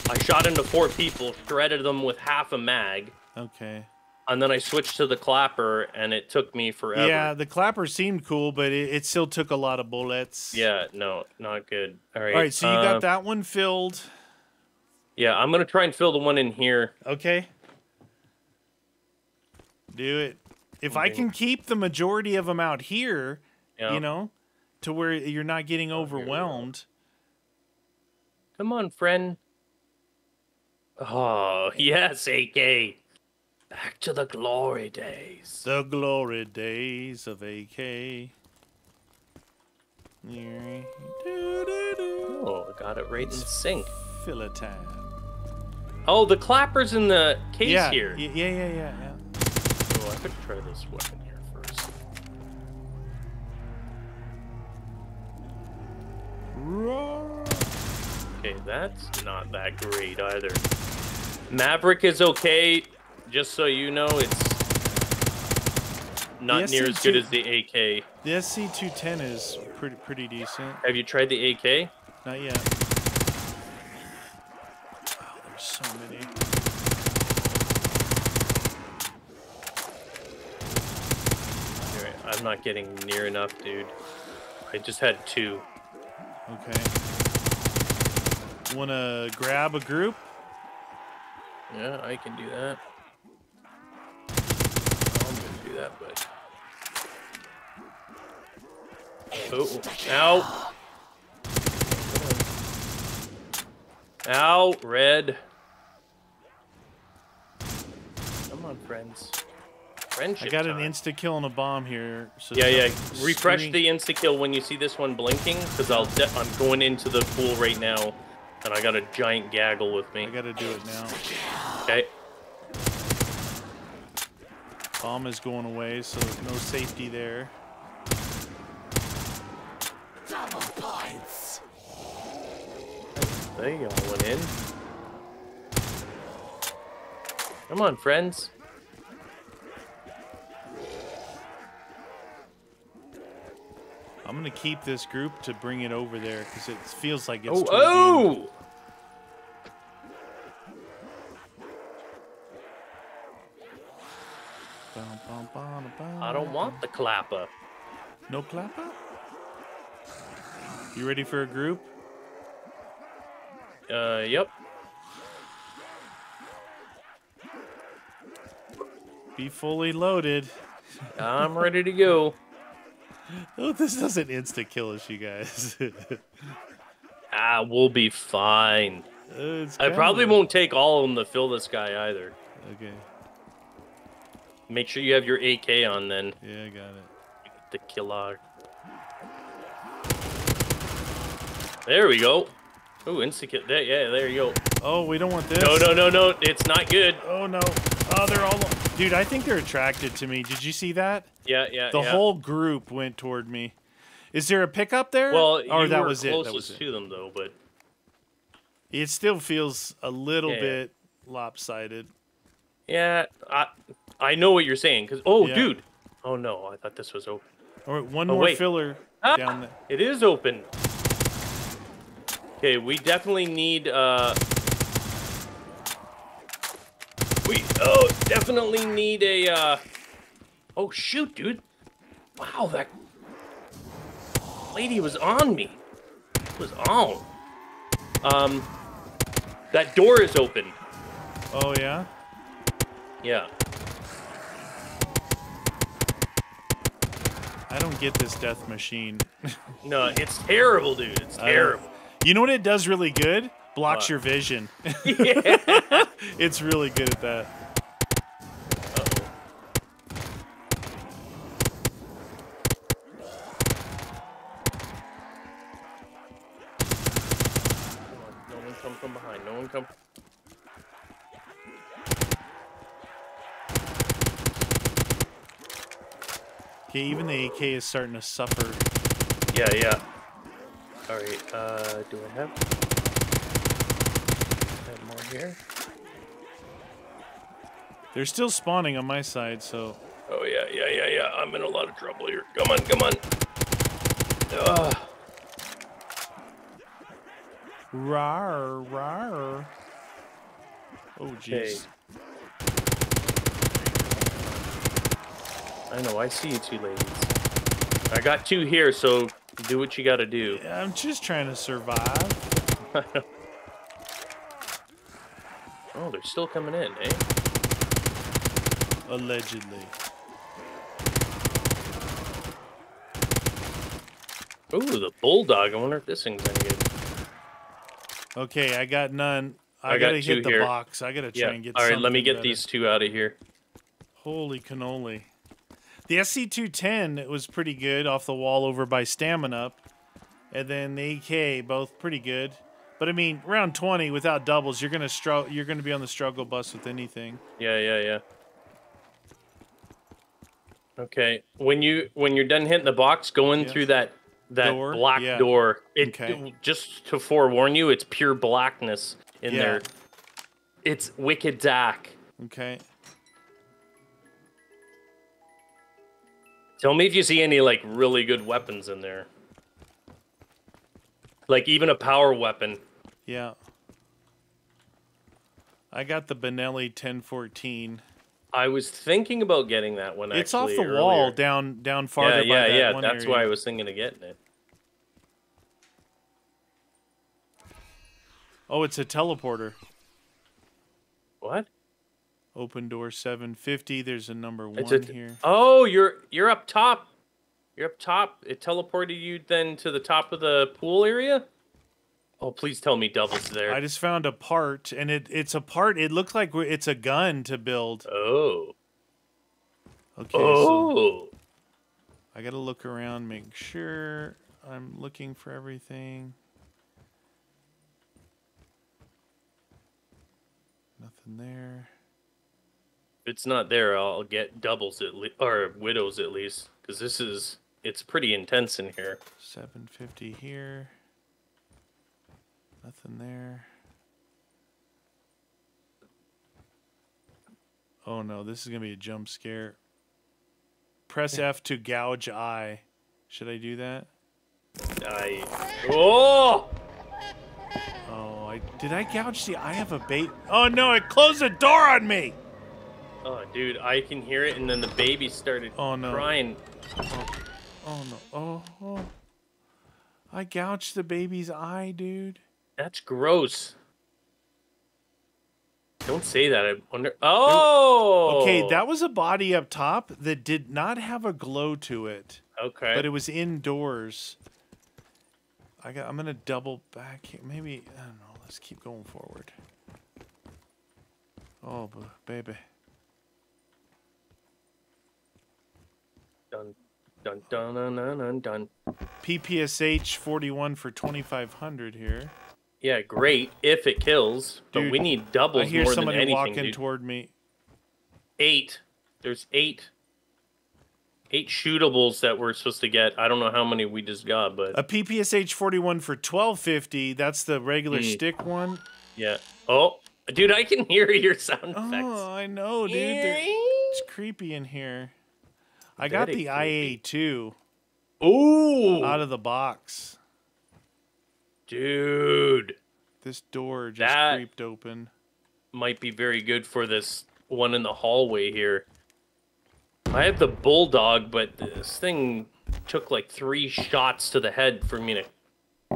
I shot into four people, shredded them with half a mag. Okay. And then I switched to the clapper, and it took me forever. Yeah, the clapper seemed cool, but it, it still took a lot of bullets. Yeah, no, not good. All right. All right, so you uh, got that one filled. Yeah, I'm going to try and fill the one in here. Okay. Do it. If I can keep the majority of them out here, yeah. you know, to where you're not getting overwhelmed. Come on, friend. Oh, yes, A K. Back to the glory days. The glory days of A K. Oh, I got it right it's in sync. Filler time. Oh, the clapper's in the case yeah. here. Yeah, yeah, yeah, yeah, yeah. Oh, I could try this weapon here first. Roar. Okay, that's not that great either. Maverick is okay. Just so you know, it's not near as good as the A K. The S C two ten is pretty pretty decent. Have you tried the A K? Not yet. Wow, there's so many. Anyway, I'm not getting near enough, dude. I just had two. Okay. Wanna grab a group? Yeah, I can do that. That but oh ow ow red. Come on, friends. Friendship. I got time. An insta kill and a bomb here. So yeah, yeah. Refresh screen. The insta kill when you see this one blinking, because I'll de I'm going into the pool right now, and I got a giant gaggle with me. I gotta do it now. Okay. Bomb is going away, so no safety there. There you go, one in. Come on, friends. I'm gonna keep this group to bring it over there because it feels like it's. Oh! Oh! Bum, bum, bum, bum. I don't want the clapper. No clapper? You ready for a group? Uh, yep. Be fully loaded. I'm ready to go. Oh, this doesn't insta-kill us, you guys. Ah, we'll be fine. Uh, I probably won't take all of them to fill this guy either. Okay. Make sure you have your A K on then. Yeah, I got it. The killer. There we go. Oh, insta-kill. Yeah, there you go. Oh, we don't want this. No, no, no, no. It's not good. Oh, no. Oh, they're all... Dude, I think they're attracted to me. Did you see that? Yeah, yeah, The yeah. whole group went toward me. Is there a pickup there? Well, or you that were was closest it. That was it. to them, though, but... It still feels a little yeah. bit lopsided. Yeah, I I know what you're saying. Cause, oh, yeah. dude. Oh, no. I thought this was open. All right, one oh, more wait. filler ah, down there. It is open. Okay, we definitely need... Uh, We oh definitely need a uh oh shoot dude. Wow, that lady was on me. It was on. Um that door is open. Oh yeah? Yeah. I don't get this death machine. No, it's terrible, dude. It's terrible. You know what it does really good? Blocks uh, your vision. Yeah. It's really good at that. Uh-oh. No one come from behind. No one come. Okay, even the A K is starting to suffer. Yeah, yeah. All right. Uh, do I have? Here. They're still spawning on my side, so. Oh yeah, yeah, yeah, yeah. I'm in a lot of trouble here. Come on, come on. Ugh. Rawr, rawr. Oh jeez. Hey. I know. I see you two ladies. I got two here, so do what you got to do. Yeah, I'm just trying to survive. Oh, they're still coming in, eh? Allegedly. Ooh, the Bulldog. I wonder if this thing's any good. Okay, I got none. I, I gotta got hit the here. box. I gotta try yeah. and get All right, let me get better. these two out of here. Holy cannoli. The S C two ten was pretty good off the wall over by Stamina. And then the A K, both pretty good. But I mean, round twenty without doubles, you're gonna struggle. You're gonna be on the struggle bus with anything. Yeah, yeah, yeah. Okay, when you when you're done hitting the box, going yeah. through that that door? black yeah. door. It, okay. it, just to forewarn you, it's pure blackness in yeah. there. It's wicked dark. Okay. Tell me if you see any like really good weapons in there. Like, even a power weapon. Yeah. I got the Benelli ten fourteen. I was thinking about getting that one, it's actually. It's off the earlier. wall, down down farther yeah, yeah, by that yeah. one Yeah, yeah, that's area. why I was thinking of getting it. Oh, it's a teleporter. What? Open door seven fifty. There's a number it's one a here. Oh, you're you're up top. You're up top. It teleported you then to the top of the pool area? Oh, please tell me doubles there. I just found a part, and it it's a part. It looks like it's a gun to build. Oh. Okay, oh. So I got to look around, make sure I'm looking for everything. Nothing there. If it's not there, I'll get doubles at least, or widows at least, because this is... It's pretty intense in here. seven fifty here. Nothing there. Oh no, this is going to be a jump scare. Press F to gouge eye. Should I do that? I... Oh! Oh, I... Did I gouge the eye of a bait? Oh no, it closed the door on me! Oh, dude, I can hear it, and then the baby started oh, no. crying. Oh. oh no. Oh, oh. I gouged the baby's eye, dude. That's gross. Don't say that. I wonder. Oh! Okay, that was a body up top that did not have a glow to it. Okay. But it was indoors. I got, I'm going to double back here. Maybe, I don't know. Let's keep going forward. Oh, baby. Dun, dun, dun, dun, dun, dun, dun. P P S H forty-one for twenty-five hundred here. Yeah, great if it kills, but dude, we need doubles more than anything. I hear somebody walking dude. toward me. Eight. There's eight. Eight shootables that we're supposed to get. I don't know how many we just got, but a P P S H forty-one for twelve fifty. That's the regular mm. stick one. Yeah. Oh, dude, I can hear your sound effects. Oh, I know, dude. They're... It's creepy in here. I got the I A two. Ooh! Out of the box. Dude. This door just that creeped open. Might be very good for this one in the hallway here. I have the Bulldog, but this thing took like three shots to the head for me to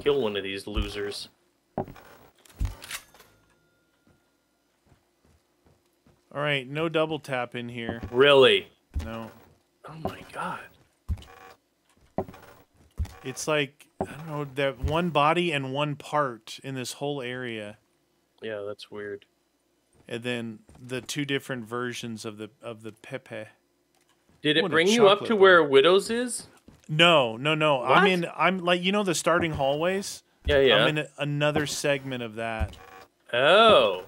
kill one of these losers. Alright, no double tap in here. Really? No. Oh my god. It's like, I don't know, that one body and one part in this whole area. Yeah, that's weird. And then the two different versions of the of the Pepe. Did it bring you up to where Widow's is? No, no, no. What? I'm in I'm like, you know the starting hallways? Yeah, yeah. I'm in a, another segment of that. Oh.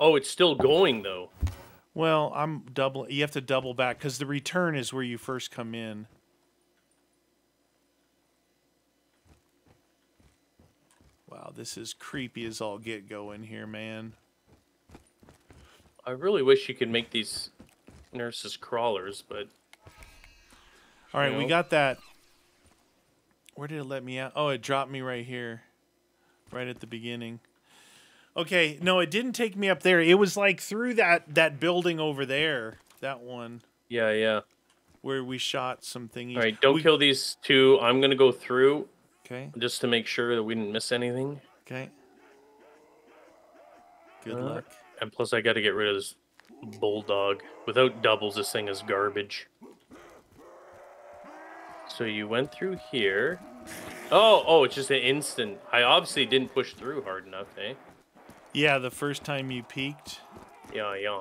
Oh, it's still going though. Well, I'm double. You have to double back because the return is where you first come in. Wow, this is creepy as all get go in here, man. I really wish you could make these nurses crawlers, but all right, know. we got that. Where did it let me out? Oh, it dropped me right here, right at the beginning. Okay, no, it didn't take me up there. It was like through that, that building over there, that one. Yeah, yeah. Where we shot some thingies. All right, don't we... kill these two. I'm going to go through. Okay. Just to make sure that we didn't miss anything. Okay. Good uh, luck. And plus, I got to get rid of this Bulldog. Without doubles, this thing is garbage. So you went through here. Oh, oh, it's just an instant. I obviously didn't push through hard enough, eh? Yeah, the first time you peeked. Yeah, yeah.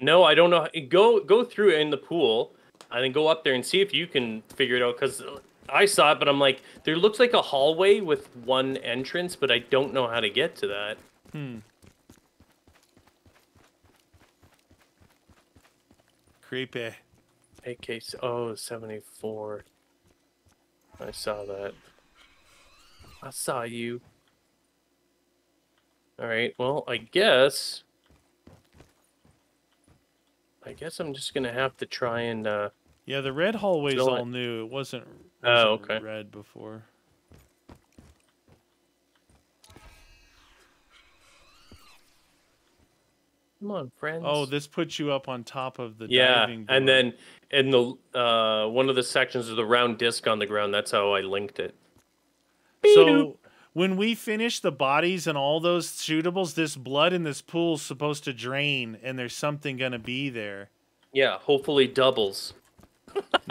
No, I don't know. Go go through in the pool, and then go up there and see if you can figure it out. Because I saw it, but I'm like, there looks like a hallway with one entrance, but I don't know how to get to that. Hmm. Creepy. A K, oh, seventy-four. I saw that. I saw you. All right, well, I guess... I guess I'm just going to have to try and... Uh, yeah, the red hallway's all it. new. It wasn't, wasn't oh, okay. red before. Come on, friends. Oh, this puts you up on top of the yeah, diving board. And then in the uh, one of the sections of the round disc on the ground, that's how I linked it. So... When we finish the bodies and all those shootables, this blood in this pool is supposed to drain, and there's something going to be there. Yeah, hopefully doubles.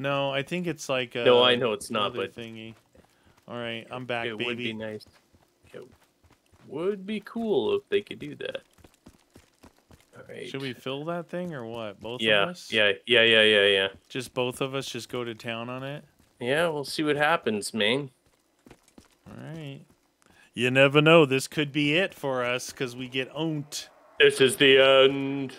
No, I think it's like a... No, I know it's not, but... Thingy. All right, I'm back, it baby. It would be nice. It would be cool if they could do that. All right. Should we fill that thing or what? Both yeah, of us? Yeah, yeah, yeah, yeah, yeah. Just both of us just go to town on it? Yeah, we'll see what happens, man. All right. You never know. This could be it for us because we get owned. This is the end.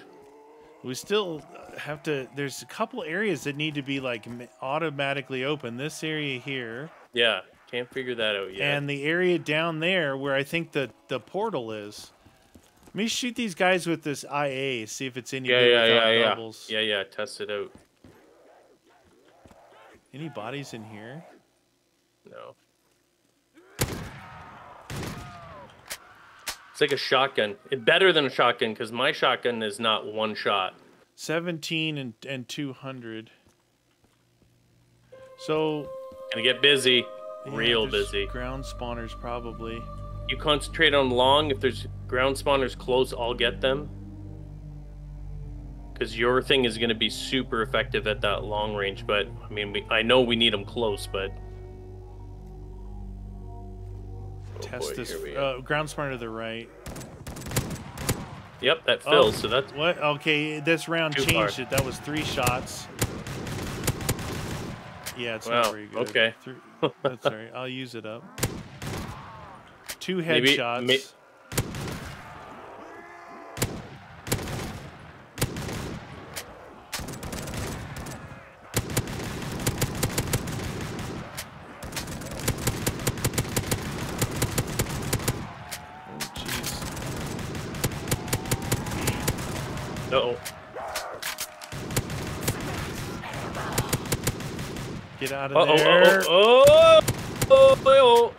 We still have to... There's a couple areas that need to be like automatically open. This area here. Yeah. Can't figure that out yet. And the area down there where I think the, the portal is. Let me shoot these guys with this I A, see if it's any yeah, good yeah, without yeah, doubles. Yeah, yeah, yeah, test it out. Any bodies in here? No. It's like a shotgun. It, better than a shotgun, because my shotgun is not one shot. seventeen and, and two hundred. So... Gonna get busy. Yeah, real busy. Ground spawners, probably. You concentrate on long. If there's ground spawners close, I'll get them. Because your thing is going to be super effective at that long range. But, I mean, we, I know we need them close, but... Oh Test boy, this. Uh, ground spawner to the right. Yep, that fills. Oh, so that's... What? Okay, this round changed far. it. That was three shots. Yeah, it's wow. not very good. Okay. Three, that's all right. I'll use it up. Two headshots. Maybe, may oh, jeez. Uh-oh. Get out of uh-oh, there. Uh-oh, uh-oh. Oh, oh.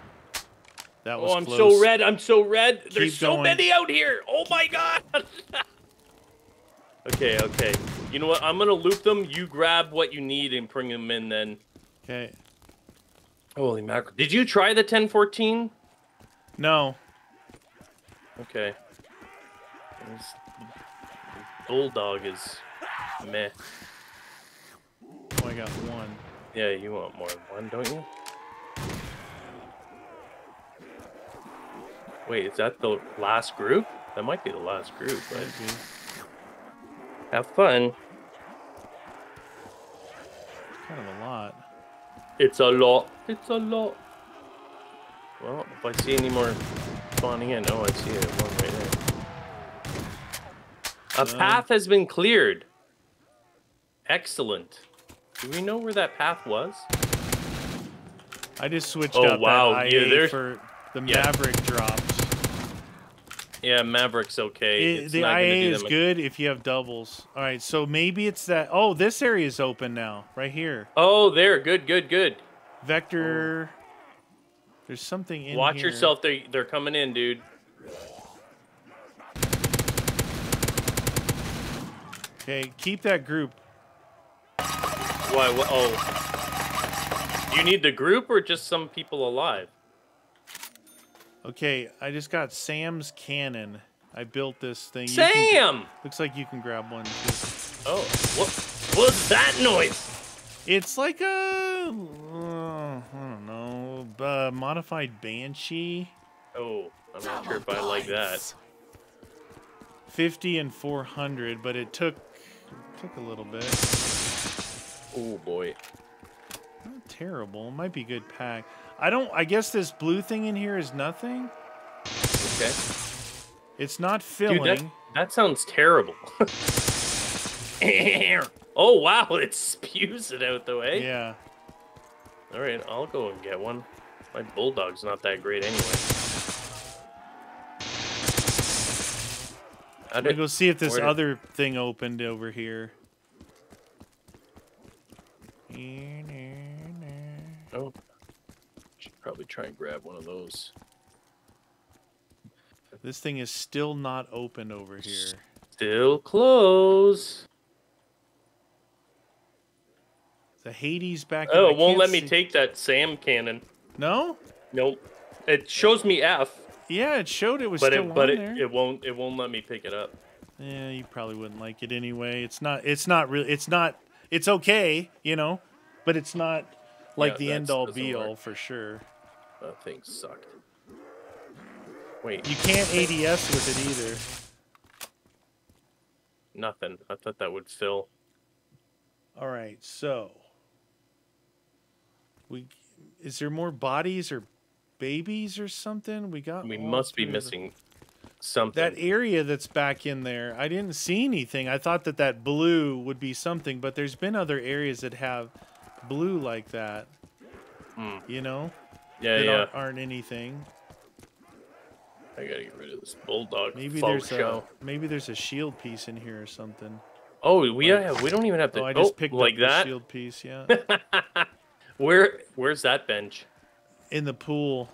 That was oh, I'm close. so red. I'm so red. Keep There's so going. many out here. Oh, my God. Okay, okay. You know what? I'm going to loop them. You grab what you need and bring them in then. Okay. Holy mackerel. Did you try the ten fourteen? No. Okay. This Bulldog is meh. Oh, I got one. Yeah, you want more than one, don't you? Wait, is that the last group? That might be the last group, right? Mm-hmm. Have fun. It's kind of a lot. It's a lot. It's a lot. Well, if I see any more spawning in... Oh, I see it. One right there. A um, path has been cleared. Excellent. Do we know where that path was? I just switched oh, out wow. that I A yeah, for the yeah. Maverick drops. Yeah, Maverick's okay. It, it's the not I A do is good if you have doubles. All right, so maybe it's that. Oh, this area is open now, right here. Oh, there. Good, good, good. Vector. Oh. There's something in Watch here. Watch yourself. They, they're coming in, dude. Okay, keep that group. Why? What, oh, do you need the group or just some people alive? Okay, I just got Sam's cannon. I built this thing. Sam! Can, looks like you can grab one. Oh, what was that noise? It's like a uh, I don't know, uh, modified banshee. Oh, I'm not sure if I like that. Fifty and four hundred, but it took it took a little bit. Oh boy. Not terrible. Might be good pack. I don't I guess this blue thing in here is nothing. Okay. It's not filling. Dude, that, that sounds terrible. Oh wow, it spews it out the way. Yeah. Alright, I'll go and get one. My Bulldog's not that great anyway. I'm gonna go see if this order. other thing opened over here. Oh, should probably try and grab one of those. This thing is still not open over here. Still close. The Hades back. Oh, in. it won't let see. me take that SAM cannon. No. Nope. It shows me F. Yeah, it showed it was but still it, but on it, there. But it won't. It won't let me pick it up. Yeah, you probably wouldn't like it anyway. It's not. It's not really. It's not. It's okay, you know, but it's not like yeah, the end-all, be-all for sure. That thing sucked. Wait. You can't A D S with it either. Nothing. I thought that would fill. All right, so we is there more bodies or babies or something? We got. We must be missing something. That area that's back in there, I didn't see anything. I thought that that blue would be something, but there's been other areas that have blue like that. Mm. You know? Yeah, that yeah. Aren't, aren't anything. I gotta get rid of this bulldog. Maybe there's show. a maybe there's a shield piece in here or something. Oh, we like, have, we don't even have to. Oh, I just oh, picked like up that the shield piece. Yeah. Where where's that bench? In the pool.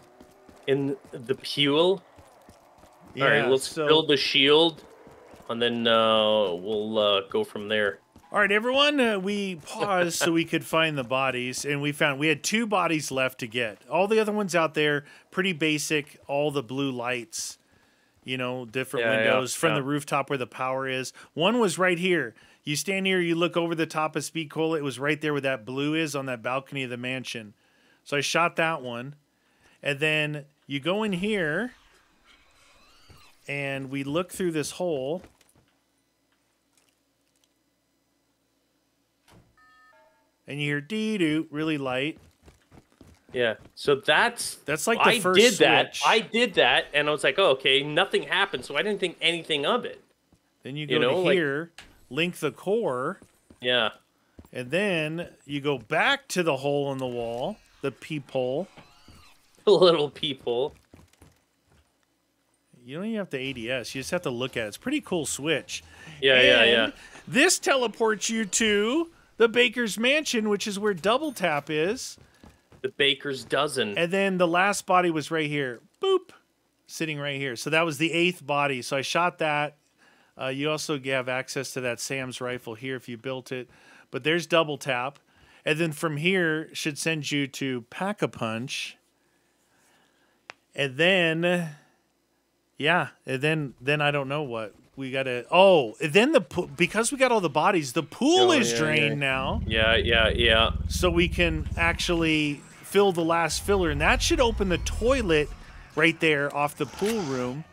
In the pool. Yeah, all right, let's so... build the shield, and then uh, we'll uh, go from there. All right, everyone, uh, we paused so we could find the bodies, and we found we had two bodies left to get. All the other ones out there, pretty basic, all the blue lights, you know, different yeah, windows yeah, from yeah. the rooftop where the power is. One was right here. You stand here, you look over the top of Speed Cola. It was right there where that blue is on that balcony of the mansion. So I shot that one. And then you go in here, and we look through this hole. And you hear dee-doo, really light. Yeah, so that's... That's like the first I did switch. that, I did that, and I was like, oh, okay, nothing happened, so I didn't think anything of it. Then you go you know, to here, like, link the core. Yeah. And then you go back to the hole in the wall, the peephole. The little peephole. You don't even have to A D S, you just have to look at it. It's a pretty cool switch. Yeah, and yeah, yeah. This teleports you to... the Baker's Mansion, which is where Double Tap is. The Baker's Dozen. And then the last body was right here. Boop. Sitting right here. So that was the eighth body. So I shot that. Uh, you also have access to that Sam's rifle here if you built it. But there's Double Tap. And then from here should send you to Pack-A-Punch. And then... yeah. And then, then I don't know what. We got to... Oh, then the... because we got all the bodies, the pool oh, is yeah, drained yeah. now. Yeah, yeah, yeah. So we can actually fill the last filler. And that should open the toilet right there off the pool room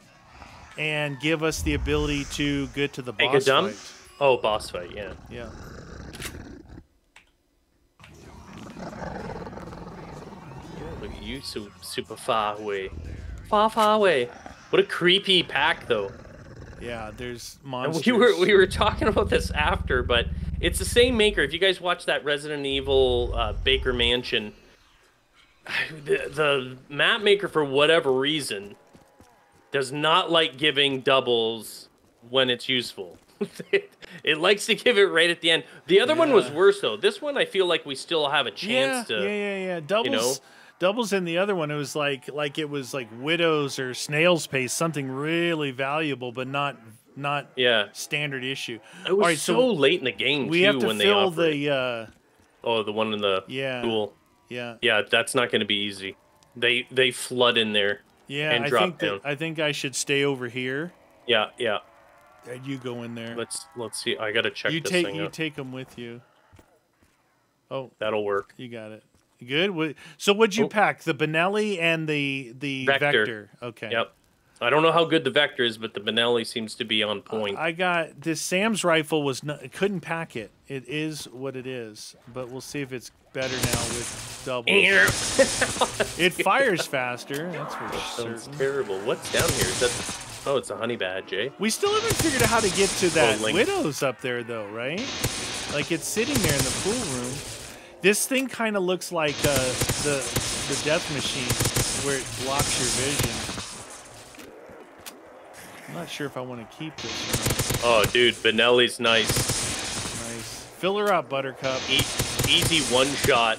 and give us the ability to get to the Make boss a dump? fight. Oh, boss fight, yeah. Yeah. Look at you, so super far away. Far, far away. What a creepy pack, though. Yeah, there's monsters. We were, we were talking about this after, but it's the same maker. If you guys watch that Resident Evil uh, Baker Mansion, the, the map maker, for whatever reason, does not like giving doubles when it's useful. it, it likes to give it right at the end. The other yeah. one was worse, though. This one, I feel like we still have a chance yeah, to... Yeah, yeah, yeah. Doubles... You know, doubles in the other one, it was like like it was like Widow's or Snail's Pace, something really valuable, but not not yeah. standard issue. It was All right, so, so late in the game. We too, have to when fill they the uh, oh the one in the yeah pool. yeah yeah that's not going to be easy. They they flood in there yeah and I drop think down. That, I think I should stay over here. Yeah yeah. And you go in there. Let's let's see. I gotta check. You this take thing you out. take them with you. Oh, that'll work. You got it. Good. So what'd you oh. pack? The Benelli and the the Vector. Vector. Okay. Yep. I don't know how good the Vector is, but the Benelli seems to be on point. Uh, I got this Sam's rifle. Was not, couldn't pack it. It is what it is. But we'll see if it's better now with doubles. It fires faster. That's for sure. That terrible. What's down here? Is that? Oh, it's a honey badge, eh? We still haven't figured out how to get to that oh, Widow's up there, though, right? Like it's sitting there in the pool room. This thing kind of looks like uh, the the death machine, where it blocks your vision. I'm not sure if I want to keep this. Oh, dude, Benelli's nice. Nice. Fill her up, Buttercup. E easy one shot.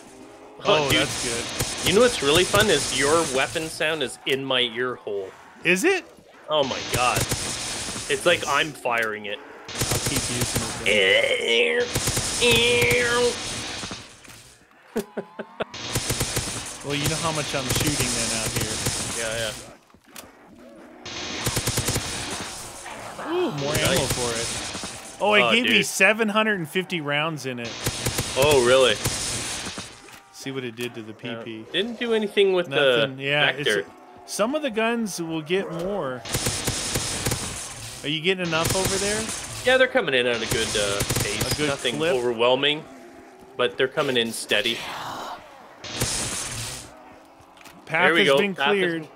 Oh, oh dude, that's good. You know what's really fun is your weapon sound is in my ear hole. Is it? Oh my god. It's like I'm firing it. I'll keep using it. Well, you know how much I'm shooting then out here. Yeah, yeah. Ooh, more nice. ammo for it. Oh, it oh, gave dude. me seven hundred fifty rounds in it. Oh, really? See what it did to the P P. Uh, didn't do anything with Nothing. the yeah, Vector. It's, some of the guns will get more. Are you getting enough over there? Yeah, they're coming in at a good uh, pace. A good Nothing flip. overwhelming. But they're coming in steady. Path has been cleared.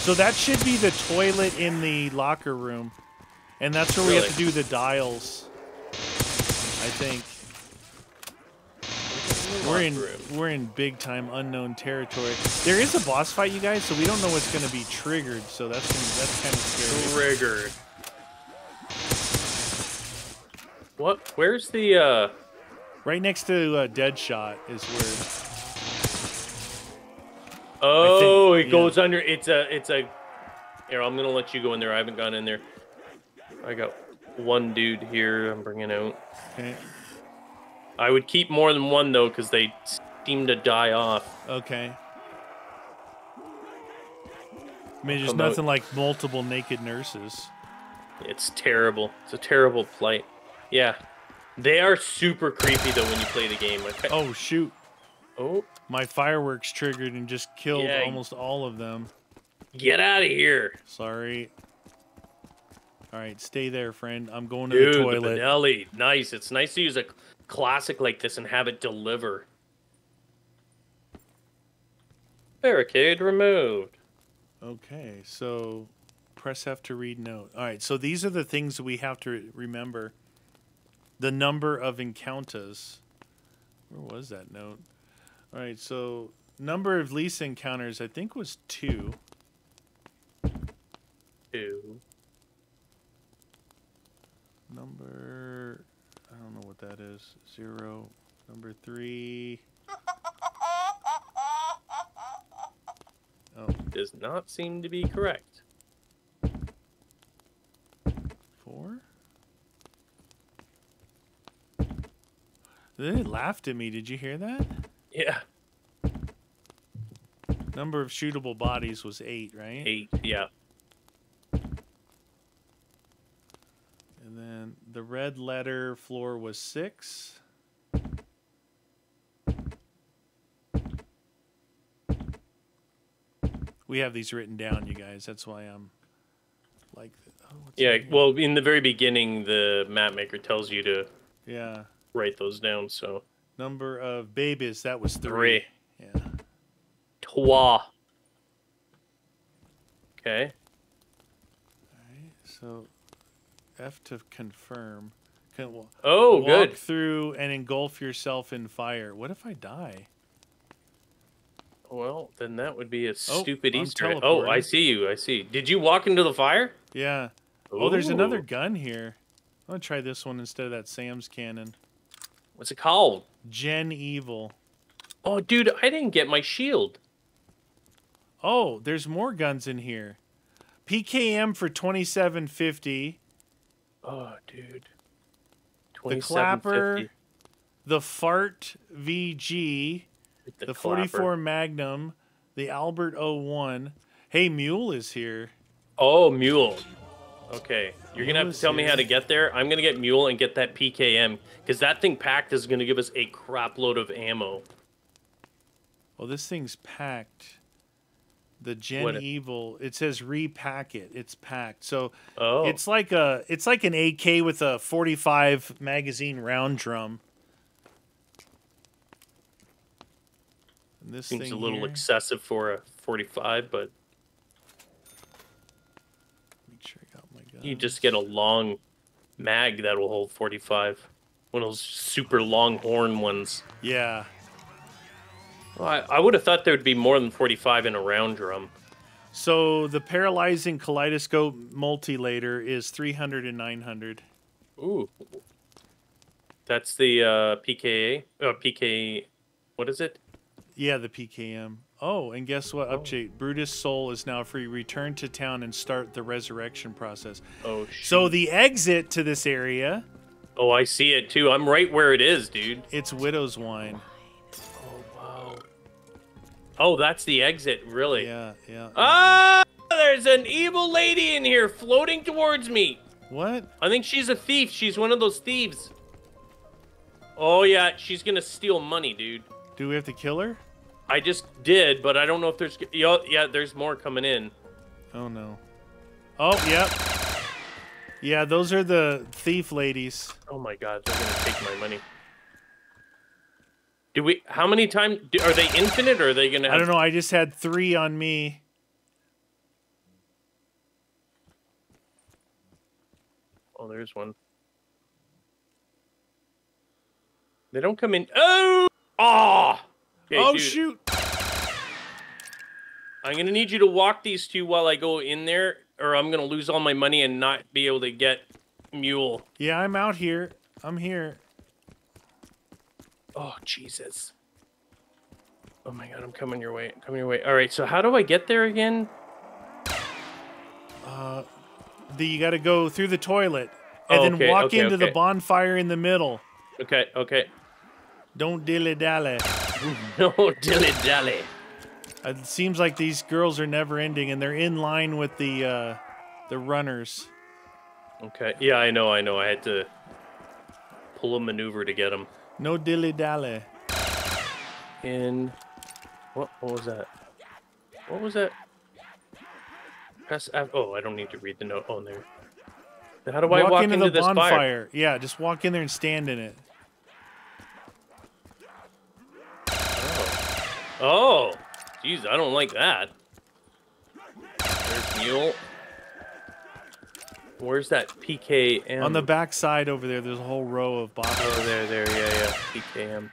So that should be the toilet in the locker room. And that's where really? we have to do the dials, I think. We're in we're in big time unknown territory. There is a boss fight, you guys, so we don't know what's going to be triggered. So that's gonna, that's kind of scary. Triggered. What? Where's the? Uh... Right next to uh, Deadshot is where. Oh, think, it yeah. goes under. It's a. It's a. Here, I'm gonna let you go in there. I haven't gone in there. I got one dude here. I'm bringing out. Okay. I would keep more than one, though, because they seem to die off. Okay. I mean, there's nothing out. like multiple naked nurses. It's terrible. It's a terrible plight. Yeah. They are super creepy, though, when you play the game. Like, oh, shoot. Oh. My fireworks triggered and just killed yeah, almost all of them. Get out of here. Sorry. All right, stay there, friend. I'm going to Dude, the toilet. Dude, Benelli. Nice. It's nice to use a... classic like this and have it deliver. Barricade removed. Okay, so press F to read note. All right, so these are the things we have to remember. The number of encounters. Where was that note? All right, so number of Lisa encounters, I think, was two. Two. Number... I don't know what that is. Zero. Number three. Oh. Does not seem to be correct. Four? They laughed at me. Did you hear that? Yeah. Number of shootable bodies was eight, right? Eight, yeah. And then the red letter floor was six. We have these written down, you guys. That's why I'm like... Oh, what's yeah, well, in the very beginning, the map maker tells you to yeah. write those down, so... Number of Bebis, that was three. Three. Yeah. Trois. Okay. All right, so... F to confirm. Can oh, walk good. Walk through and engulf yourself in fire. What if I die? Well, then that would be a oh, stupid I'm Easter. Oh, I see you. I see. Did you walk into the fire? Yeah. Ooh. Oh, there's another gun here. I'm going to try this one instead of that Sam's cannon. What's it called? Gen Evil. Oh, dude, I didn't get my shield. Oh, there's more guns in here. P K M for twenty-seven fifty. Oh, dude. The Clapper, the Fart V G, the, the forty-four Magnum, the Albert oh one. Hey, Mule is here. Oh, Mule. Okay. You're going to have to tell here. me how to get there. I'm going to get Mule and get that P K M, because that thing packed is going to give us a crap load of ammo. Well, this thing's packed. The Gen what? Evil, it says repack it. It's packed, so oh. it's like a it's like an A K with a forty-five magazine round drum. And this seems thing a little here. excessive for a forty-five, but make sure I got my guns. You just get a long mag that will hold forty-five, one of those super long horn ones. Yeah. Well, I, I would have thought there would be more than forty-five in a round drum. So the paralyzing kaleidoscope multilater is three hundred and nine hundred. Ooh. That's the uh, P K A? Uh, P K... What is it? Yeah, the P K M. Oh, and guess what? Oh. Update. Brutus' soul is now free. Return to town and start the resurrection process. Oh, shit. So the exit to this area... Oh, I see it, too. I'm right where it is, dude. It's Widow's Wine. Oh, that's the exit, really? Yeah, yeah. Ah! Yeah. Oh, there's an evil lady in here floating towards me. What? I think she's a thief. She's one of those thieves. Oh, yeah. She's going to steal money, dude. Do we have to kill her? I just did, but I don't know if there's... Yeah, there's more coming in. Oh, no. Oh, yep. Yeah. yeah, those are the thief ladies. Oh, my God. They're going to take my money. Do we? How many times are they infinite, or are they gonna? Have I don't know. I just had three on me. Oh, there's one. They don't come in. Oh, Oh! Okay, oh, dude. Shoot! I'm going to need you to walk these two while I go in there, or I'm going to lose all my money and not be able to get mule. Yeah, I'm out here. I'm here. Oh, Jesus. Oh, my God. I'm coming your way. I'm coming your way. All right. So how do I get there again? Uh, the, you got to go through the toilet and oh, then okay, walk okay, into okay. the bonfire in the middle. Okay. Okay. Don't dilly-dally. No dilly-dally. It seems like these girls are never ending, and they're in line with the uh, the runners. Okay. Yeah, I know. I know. I had to pull a maneuver to get them. No dilly-dally. In what? What was that? What was that? Press F. Oh, I don't need to read the note on there. How do I walk, walk into, into the this bonfire? Fire? Yeah, just walk in there and stand in it. Oh, jeez, I don't like that. There's mule. Where's that P K M? On the back side over there, there's a whole row of boxes. Oh, there, there, yeah, yeah, P K M.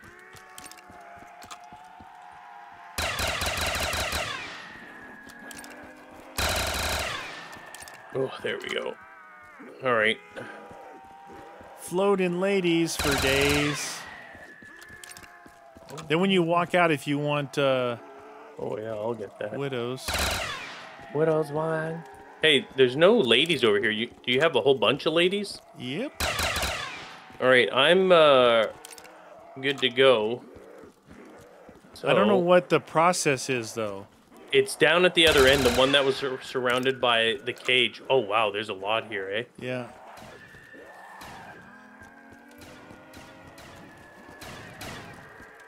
Oh, there we go. All right. Floating ladies for days. Then when you walk out, if you want, uh... oh, yeah, I'll get that. Widow's. Widow's wine. Hey, there's no ladies over here. You, do you have a whole bunch of ladies? Yep. All right, I'm, uh... good to go. So, I don't know what the process is, though. It's down at the other end, the one that was sur surrounded by the cage. Oh, wow, there's a lot here, eh? Yeah.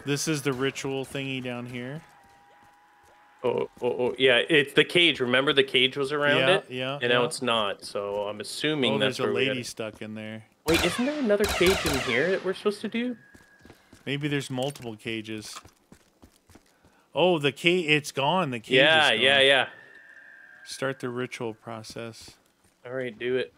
This is the ritual thingy down here. Oh, oh, oh, yeah, it's the cage. Remember the cage was around yeah, it? Yeah, And yeah. now it's not, so I'm assuming oh, that's there's a lady gotta... stuck in there. Wait, isn't there another cage in here that we're supposed to do? Maybe there's multiple cages. Oh, the cage, it's gone. The cage yeah, is gone. Yeah, yeah, yeah. Start the ritual process. All right, do it.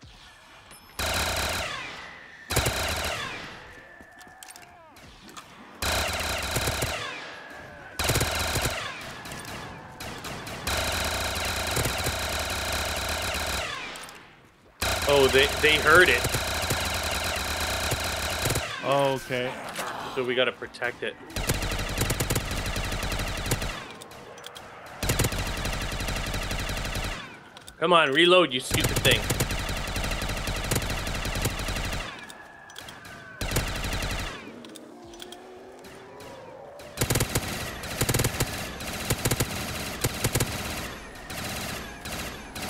Oh, they, they heard it. Oh, okay. So we gotta protect it. Come on, reload, you stupid thing.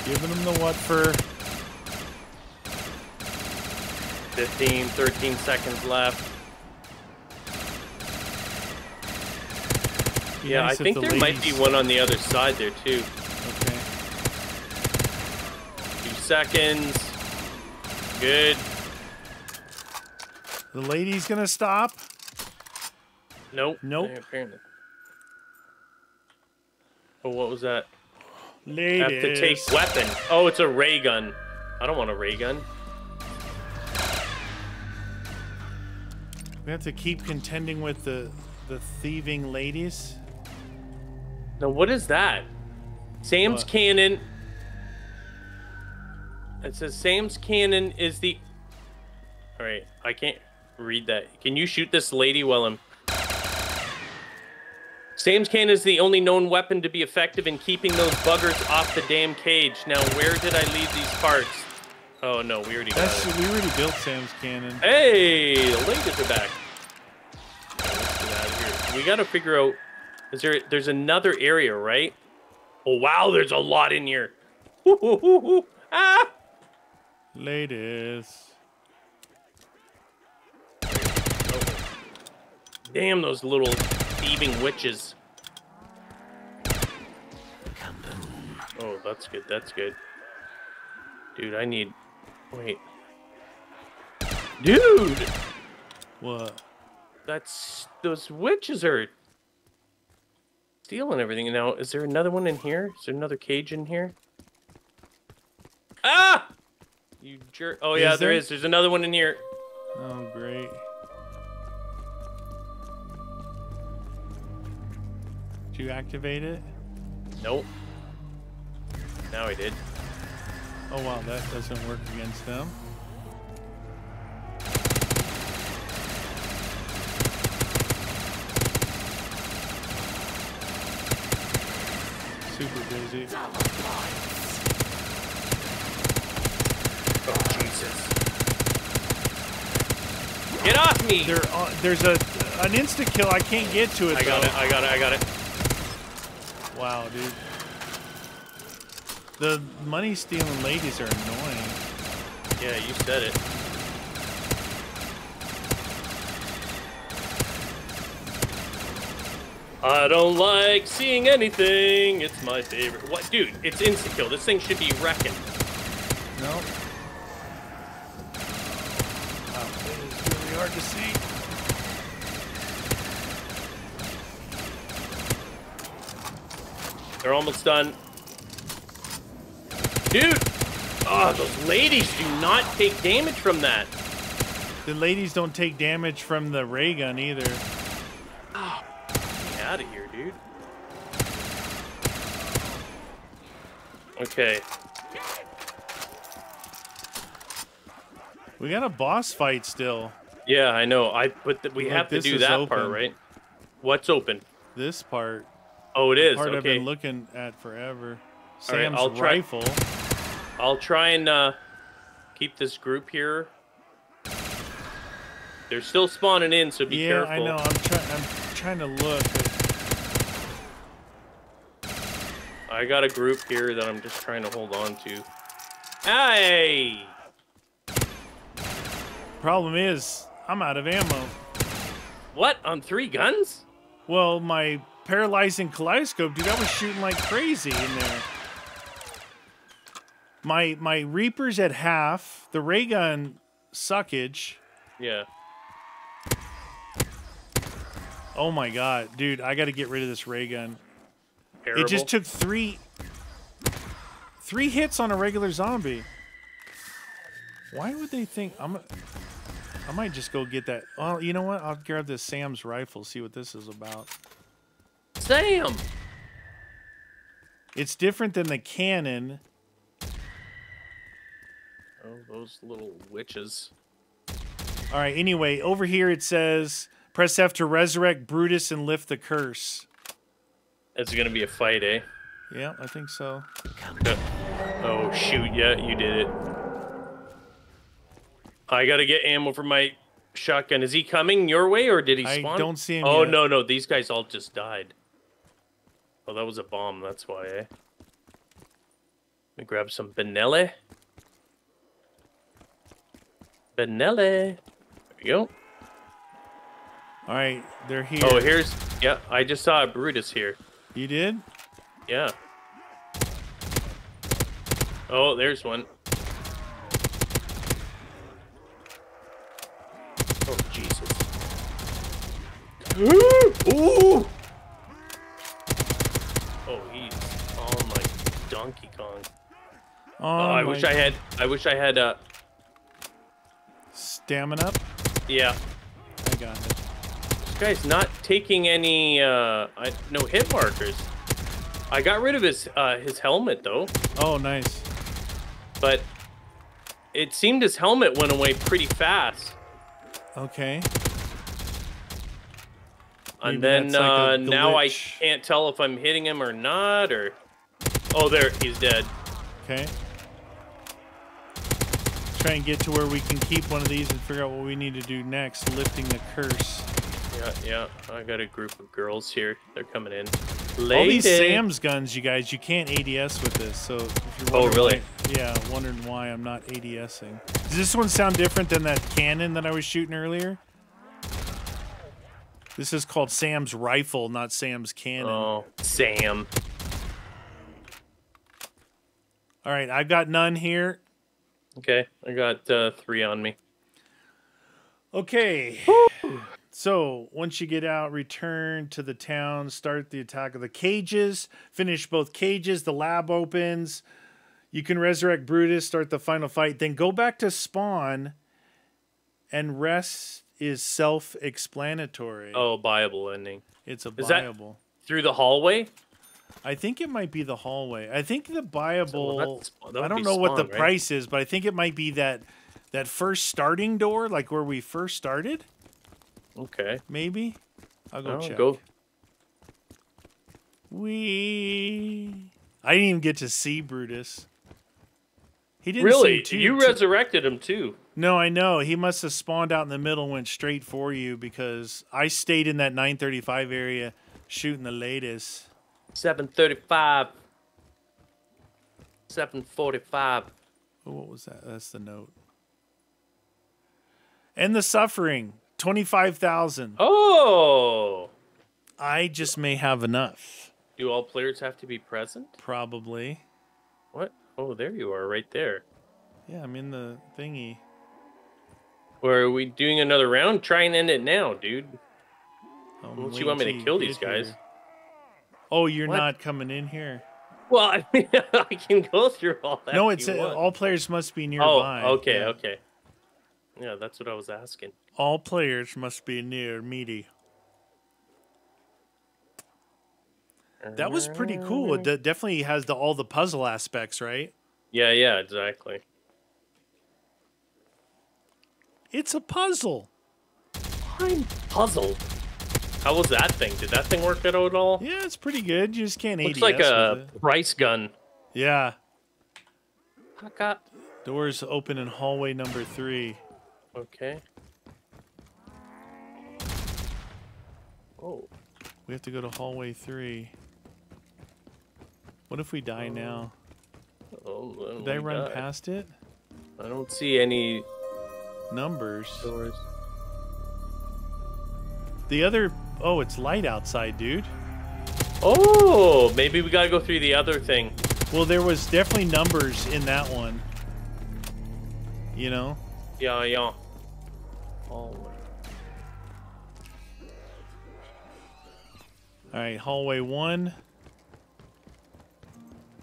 Giving them the what for... fifteen, thirteen seconds left. Be yeah, nice I think the there ladies. might be one on the other side there, too. Okay. Two seconds. Good. The lady's gonna stop? Nope. Nope. Yeah, apparently. Oh, what was that? Ladies. Have to take weapon. Oh, it's a ray gun. I don't want a ray gun. We have to keep contending with the the thieving ladies. Now, what is that? Sam's what? Cannon. It says Sam's cannon is the... All right, I can't read that. Can you shoot this lady while I'm... Sam's cannon is the only known weapon to be effective in keeping those buggers off the damn cage. Now, where did I leave these parts? Oh, no, we already That's, got it. We already built Sam's cannon. Hey, the ladies are back. Let's get out of here. We got to figure out... Is there? There's another area, right? Oh, wow, there's a lot in here. Ooh, ooh, ooh, ooh. Ah! Ladies. Oh. Damn, those little thieving witches. Oh, that's good. That's good. Dude, I need... Wait. Dude! What? That's... Those witches are... stealing everything. Now, is there another one in here? Is there another cage in here? Ah! You jerk... Oh, yeah, is there, there is. There's another one in here. Oh, great. Did you activate it? Nope. Now I did. Oh wow, that doesn't work against them. Super busy. Oh Jesus! Get off me! There, uh, there's a an insta kill. I can't get to it. I got though. it. I got it. I got it. Wow, dude. The money stealing ladies are annoying. Yeah, you said it. I don't like seeing anything. It's my favorite. What, dude? It's insta-kill. This thing should be wrecking. Nope. Wow, it is really hard to see. They're almost done. Dude! Oh, those ladies do not take damage from that. The ladies don't take damage from the ray gun either. Oh, get out of here, dude. Okay. We got a boss fight still. Yeah, I know. I but the, we like have to do that open. part, right? What's open? This part. Oh, it is. The part okay. I've been looking at forever. Sam's All right, I'll rifle. Try. I'll try and uh, keep this group here. They're still spawning in, so be yeah, careful. Yeah, I know. I'm, try I'm trying to look. I got a group here that I'm just trying to hold on to. Hey! Problem is, I'm out of ammo. What? On three guns? Well, my paralyzing kaleidoscope, dude, I was shooting like crazy in there. My my Reaper's at half. The ray gun suckage. Yeah. Oh my god, dude! I got to get rid of this ray gun. Terrible. It just took three three hits on a regular zombie. Why would they think I'm? I might just go get that. Oh, you know what? I'll grab this Sam's rifle. See what this is about. Sam. It's different than the cannon. Oh, those little witches. All right, anyway, over here it says, press F to resurrect Brutus and lift the curse. It's going to be a fight, eh? Yeah, I think so. Oh, shoot, yeah, you did it. I got to get ammo for my shotgun. Is he coming your way, or did he spawn? I don't see him Oh, yet. no, no, these guys all just died. Oh, that was a bomb, that's why, eh? Let me grab some Benelli. Benelli. There you go. All right, they're here. Oh, here's... Yeah, I just saw a Brutus here. You did? Yeah. Oh, there's one. Oh, Jesus. Ooh! Ooh! Oh, he's on like Donkey Kong. Oh, oh I wish God. I had... I wish I had... Uh, Stamina up? Yeah. I got it. This guy's not taking any, uh, I, no hit markers. I got rid of his, uh, his helmet, though. Oh, nice. But it seemed his helmet went away pretty fast. Okay. And Maybe then like uh, a, the now lich. I can't tell if I'm hitting him or not, or... Oh, there, he's dead. Okay. Try and get to where we can keep one of these and figure out what we need to do next. Lifting the curse. Yeah, yeah. I got a group of girls here. They're coming in. Late All these in. Sam's guns, you guys. You can't A D S with this. So if you're oh, really? Why, yeah, wondering why I'm not ADSing. Does this one sound different than that cannon that I was shooting earlier? This is called Sam's rifle, not Sam's cannon. Oh, Sam. All right, I've got none here. Okay, I got uh, three on me. Okay. Woo! So once you get out, return to the town, start the attack of the cages, finish both cages, the lab opens. You can resurrect Brutus, start the final fight, then go back to spawn, and rest is self-explanatory. Oh, viable ending. It's a viable. Through the hallway? I think it might be the hallway. I think the buyable... So that, I don't know spawn, what the right? price is, but I think it might be that that first starting door, like where we first started. Okay. Maybe? I'll go I'll check. Go. Wee. I didn't even get to see Brutus. He didn't really? Seem too, you too... resurrected him, too. No, I know. He must have spawned out in the middle and went straight for you because I stayed in that nine thirty-five area shooting the latest. seven thirty-five. seven forty-five. Oh, what was that? That's the note. And the suffering. twenty-five thousand. Oh! I just may have enough. Do all players have to be present? Probably. What? Oh, there you are, right there. Yeah, I'm in the thingy. Or are we doing another round? Try and end it now, dude. Don't you want me to kill these guys? Here. Oh, you're what? Not coming in here. Well, I mean, I can go through all that. No, it's a, all players must be nearby. Oh, okay, yeah. okay. Yeah, that's what I was asking. All players must be near meaty. That was pretty cool. It definitely has the, all the puzzle aspects, right? Yeah, yeah, exactly. It's a puzzle. I'm puzzled. How was that thing? Did that thing work out at all? Yeah, it's pretty good. You just can't A D S. Looks like a price gun. Yeah. I got... Doors open in hallway number three. Okay. Oh. We have to go to hallway three. What if we die oh. now? Oh, did I run die. past it? I don't see any numbers. Doors. The other... Oh, it's light outside, dude. Oh, maybe we gotta go through the other thing. Well, there was definitely numbers in that one. You know? Yeah, yeah. Hallway. All right, hallway one.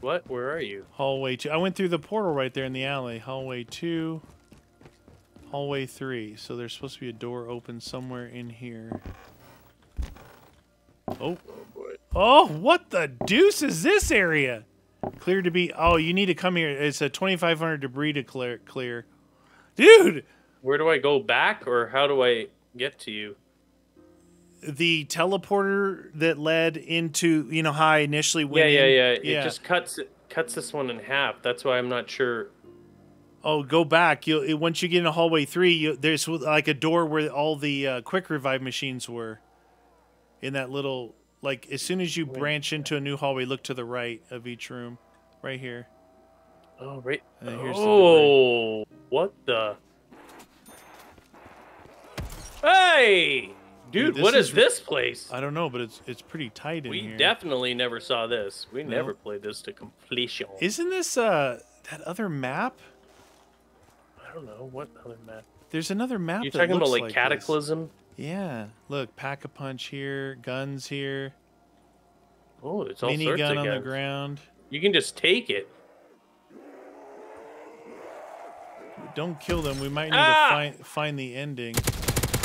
What? Where are you? Hallway two. I went through the portal right there in the alley. Hallway two. Hallway three. So there's supposed to be a door open somewhere in here. Oh. Oh, what the deuce is this area? Clear to be... Oh, you need to come here. It's a twenty-five hundred debris to clear. clear. Dude! Where do I go back, or how do I get to you? The teleporter that led into, you know, how I initially went yeah, in. Yeah, yeah, yeah. It just cuts cuts this one in half. That's why I'm not sure. Oh, go back. You'll, once you get into hallway three, you, there's like a door where all the uh, quick revive machines were. In that little, like, as soon as you branch into a new hallway, look to the right of each room. Right here. Oh, right. And then here's oh, the what the? Hey! Dude, Dude what is, is this place? I don't know, but it's it's pretty tight in we here. We definitely never saw this. We no. never played this to completion. Isn't this uh that other map? I don't know what other map. There's another map. You're that talking looks about like, like Cataclysm. This. Yeah. Look, Pack-A-Punch here, guns here. Oh, it's all mini sorts gun of guns. on the ground. You can just take it. Don't kill them. We might need ah! to find find the ending. Uh,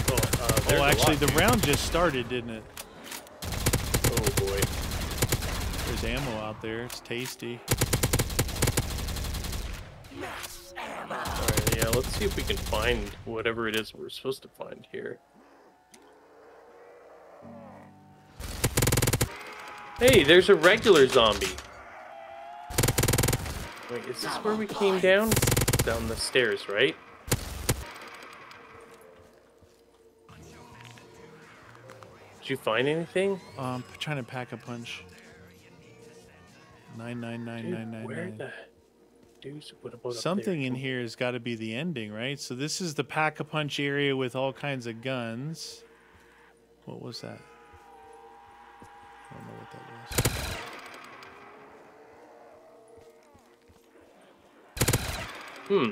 oh, actually, lot, the dude. round just started, didn't it? Oh, boy. There's ammo out there. It's tasty. Yes, ammo. All right, yeah, let's see if we can find whatever it is we're supposed to find here. Hey, there's a regular zombie. Wait, is this where we came down? Down the stairs, right? Did you find anything? Uh, I'm trying to pack a punch. Nine nine nine Dude, nine nine. Where nine. the deuce? What about something in here has got to be the ending, right? So this is the Pack-A-Punch area with all kinds of guns. What was that? I don't know what that was. Hmm.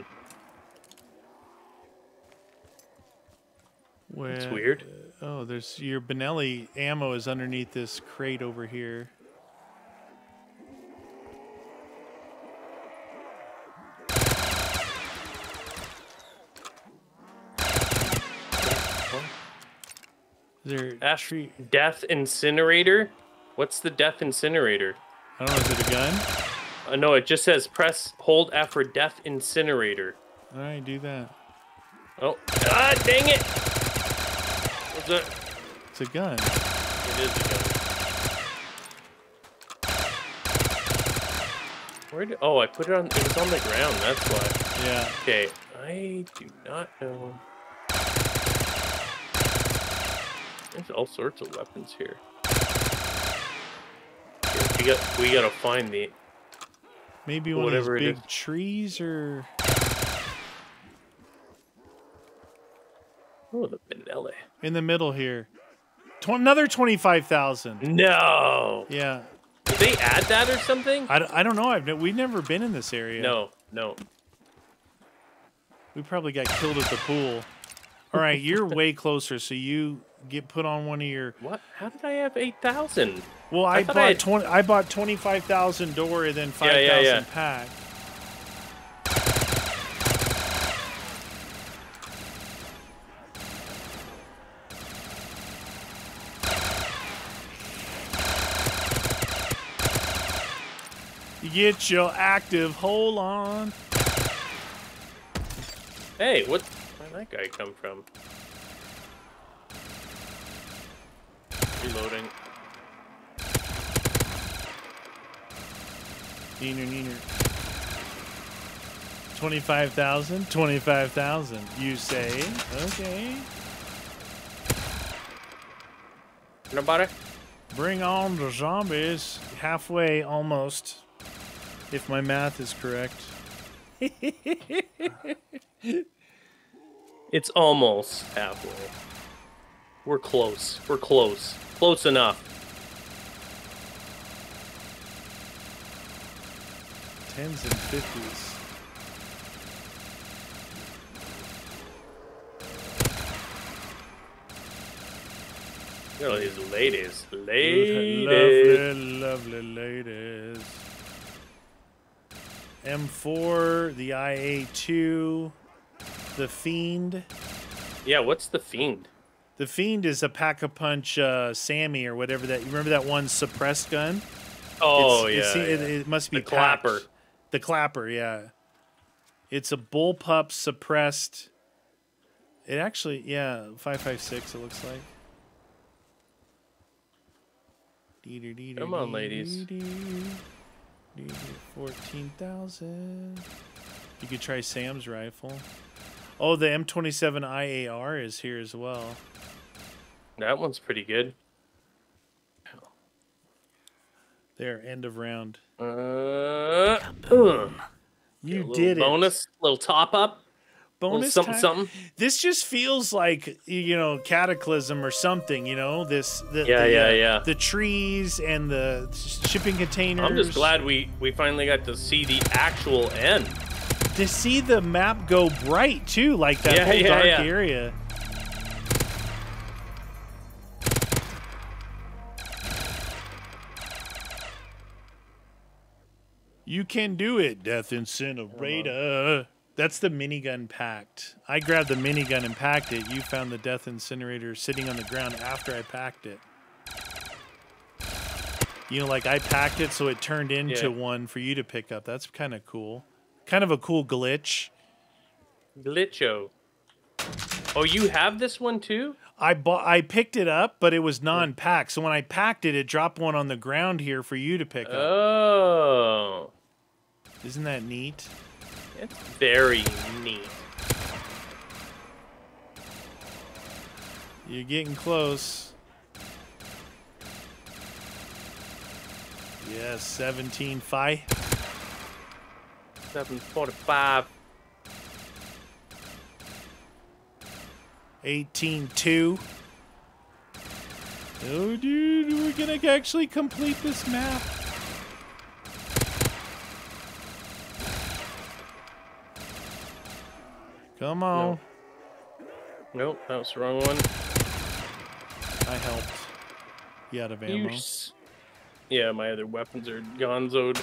Where, That's weird. Uh, Oh, there's your Benelli ammo is underneath this crate over here. Is there Death Incinerator? What's the Death Incinerator? I don't know, is it a gun? Uh, no, it just says press hold F for Death Incinerator. All right, do that. Oh, ah, dang it! What's that? It's a gun. It is a gun. Where did, oh, I put it on, it was on the ground, that's why. Yeah. Okay, I do not know. There's all sorts of weapons here. Okay, we got, we gotta find the... Maybe one of those big trees, or... Oh, the Benelli. In the middle here. Tw another twenty-five thousand. No! Yeah. Did they add that or something? I, I don't know. I've we've never been in this area. No, no. We probably got killed at the pool. All right, you're way closer, so you get put on one of your. What? How did I have eight thousand? Well, I, I bought I had... twenty. I bought twenty-five thousand door and then five thousand yeah, yeah, yeah. pack. Get your active. Hold on. Hey, what? Where'd that guy come from? Reloading. Neener, neener. twenty-five thousand? twenty-five thousand, you say? Okay. Nobody? Bring on the zombies. Halfway, almost. If my math is correct. It's almost halfway. We're close. We're close. Close enough. Tens and fifties. Oh, these ladies. Ladies. Lovely, lovely ladies. M four, the I A two, the Fiend. Yeah, what's the Fiend? The Fiend is a Pack-A-Punch uh, Sammy or whatever that... You remember that one suppressed gun? Oh, it's, yeah, it's, yeah. It, it must be... The Clapper. The Clapper, yeah. It's a bullpup suppressed... It actually... Yeah, five five six, it looks like. Come on, ladies. fourteen thousand. You could try Sam's rifle. Oh, the M twenty-seven I A R is here as well. That one's pretty good. There, end of round. Uh, uh, you did little it. Bonus, little top up. Bonus something, time. something. This just feels like, you know, Cataclysm or something, you know, this, the, yeah, the, yeah, yeah. the trees and the shipping containers. I'm just glad we, we finally got to see the actual end. To see the map go bright, too, like that yeah, whole yeah, dark yeah. area. You can do it, Death Incinerator. That's the minigun packed. I grabbed the minigun and packed it. You found the Death Incinerator sitting on the ground after I packed it. You know, like I packed it so it turned into yeah. one for you to pick up. That's kind of cool. Kind of a cool glitch. Glitcho. Oh, you have this one too? I bought. I picked it up, but it was non-packed. So when I packed it, it dropped one on the ground here for you to pick up. Oh. Isn't that neat? It's very neat. You're getting close. Yes, seventeen five. Seven forty-five. Eighteen two. Oh, dude, we're gonna actually complete this map. Come on. Nope. nope, that was the wrong one. I helped. You out of ammo? Yeah, my other weapons are gonzoed.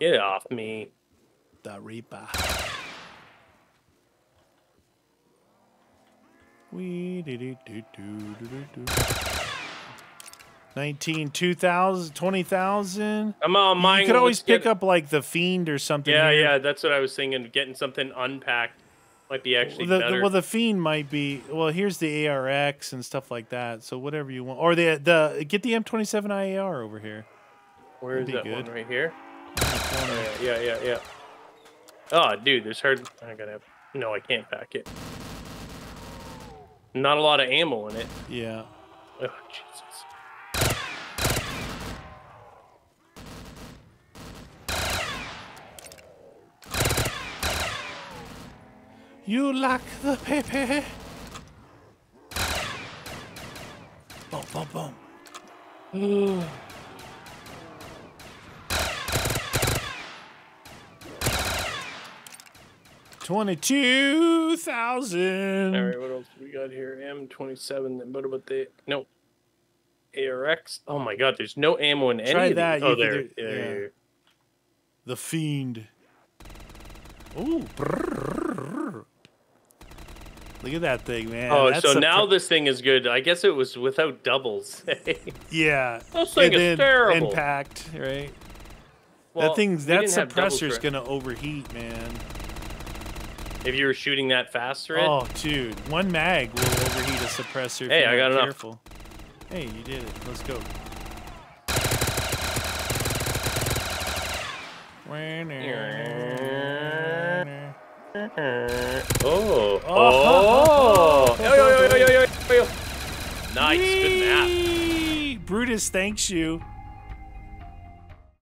Get off me. the Reaper. We do do do do do do. Nineteen, two thousand, twenty thousand. I'm on mine. You could always pick up like the Fiend or something. Yeah, here. yeah, that's what I was thinking. Getting something unpacked might be actually the, better. Well, the Fiend might be. Well, here's the A R X and stuff like that. So whatever you want, or the the get the M twenty-seven I A R over here. Where That'd is that good. one right here? Oh, yeah, yeah, yeah. Oh, dude, there's hard. I gotta. Have... No, I can't pack it. Not a lot of ammo in it. Yeah. Oh, Jesus. You lack the pepper. Boom, boom, boom. Ooh. twenty-two thousand. All right, what else we got here? M twenty-seven. What about the no A R X? Oh my God, there's no ammo in any. Try that. Of these. Oh, there. Do, yeah. Yeah, yeah, yeah. The Fiend. Ooh. Brrr. Look at that thing, man. Oh, That's so now this thing is good. I guess it was without doubles. Yeah. This thing and is terrible. And packed, right? Well, that thing's that suppressor's gonna overheat, man. If you were shooting that faster, it. Oh, dude, one mag will overheat a suppressor. Hey, I got enough. Careful. Hey, you did it. Let's go. Oh! Oh! Yo yo yo yo yo yo! Nice, good map. Brutus, thanks you.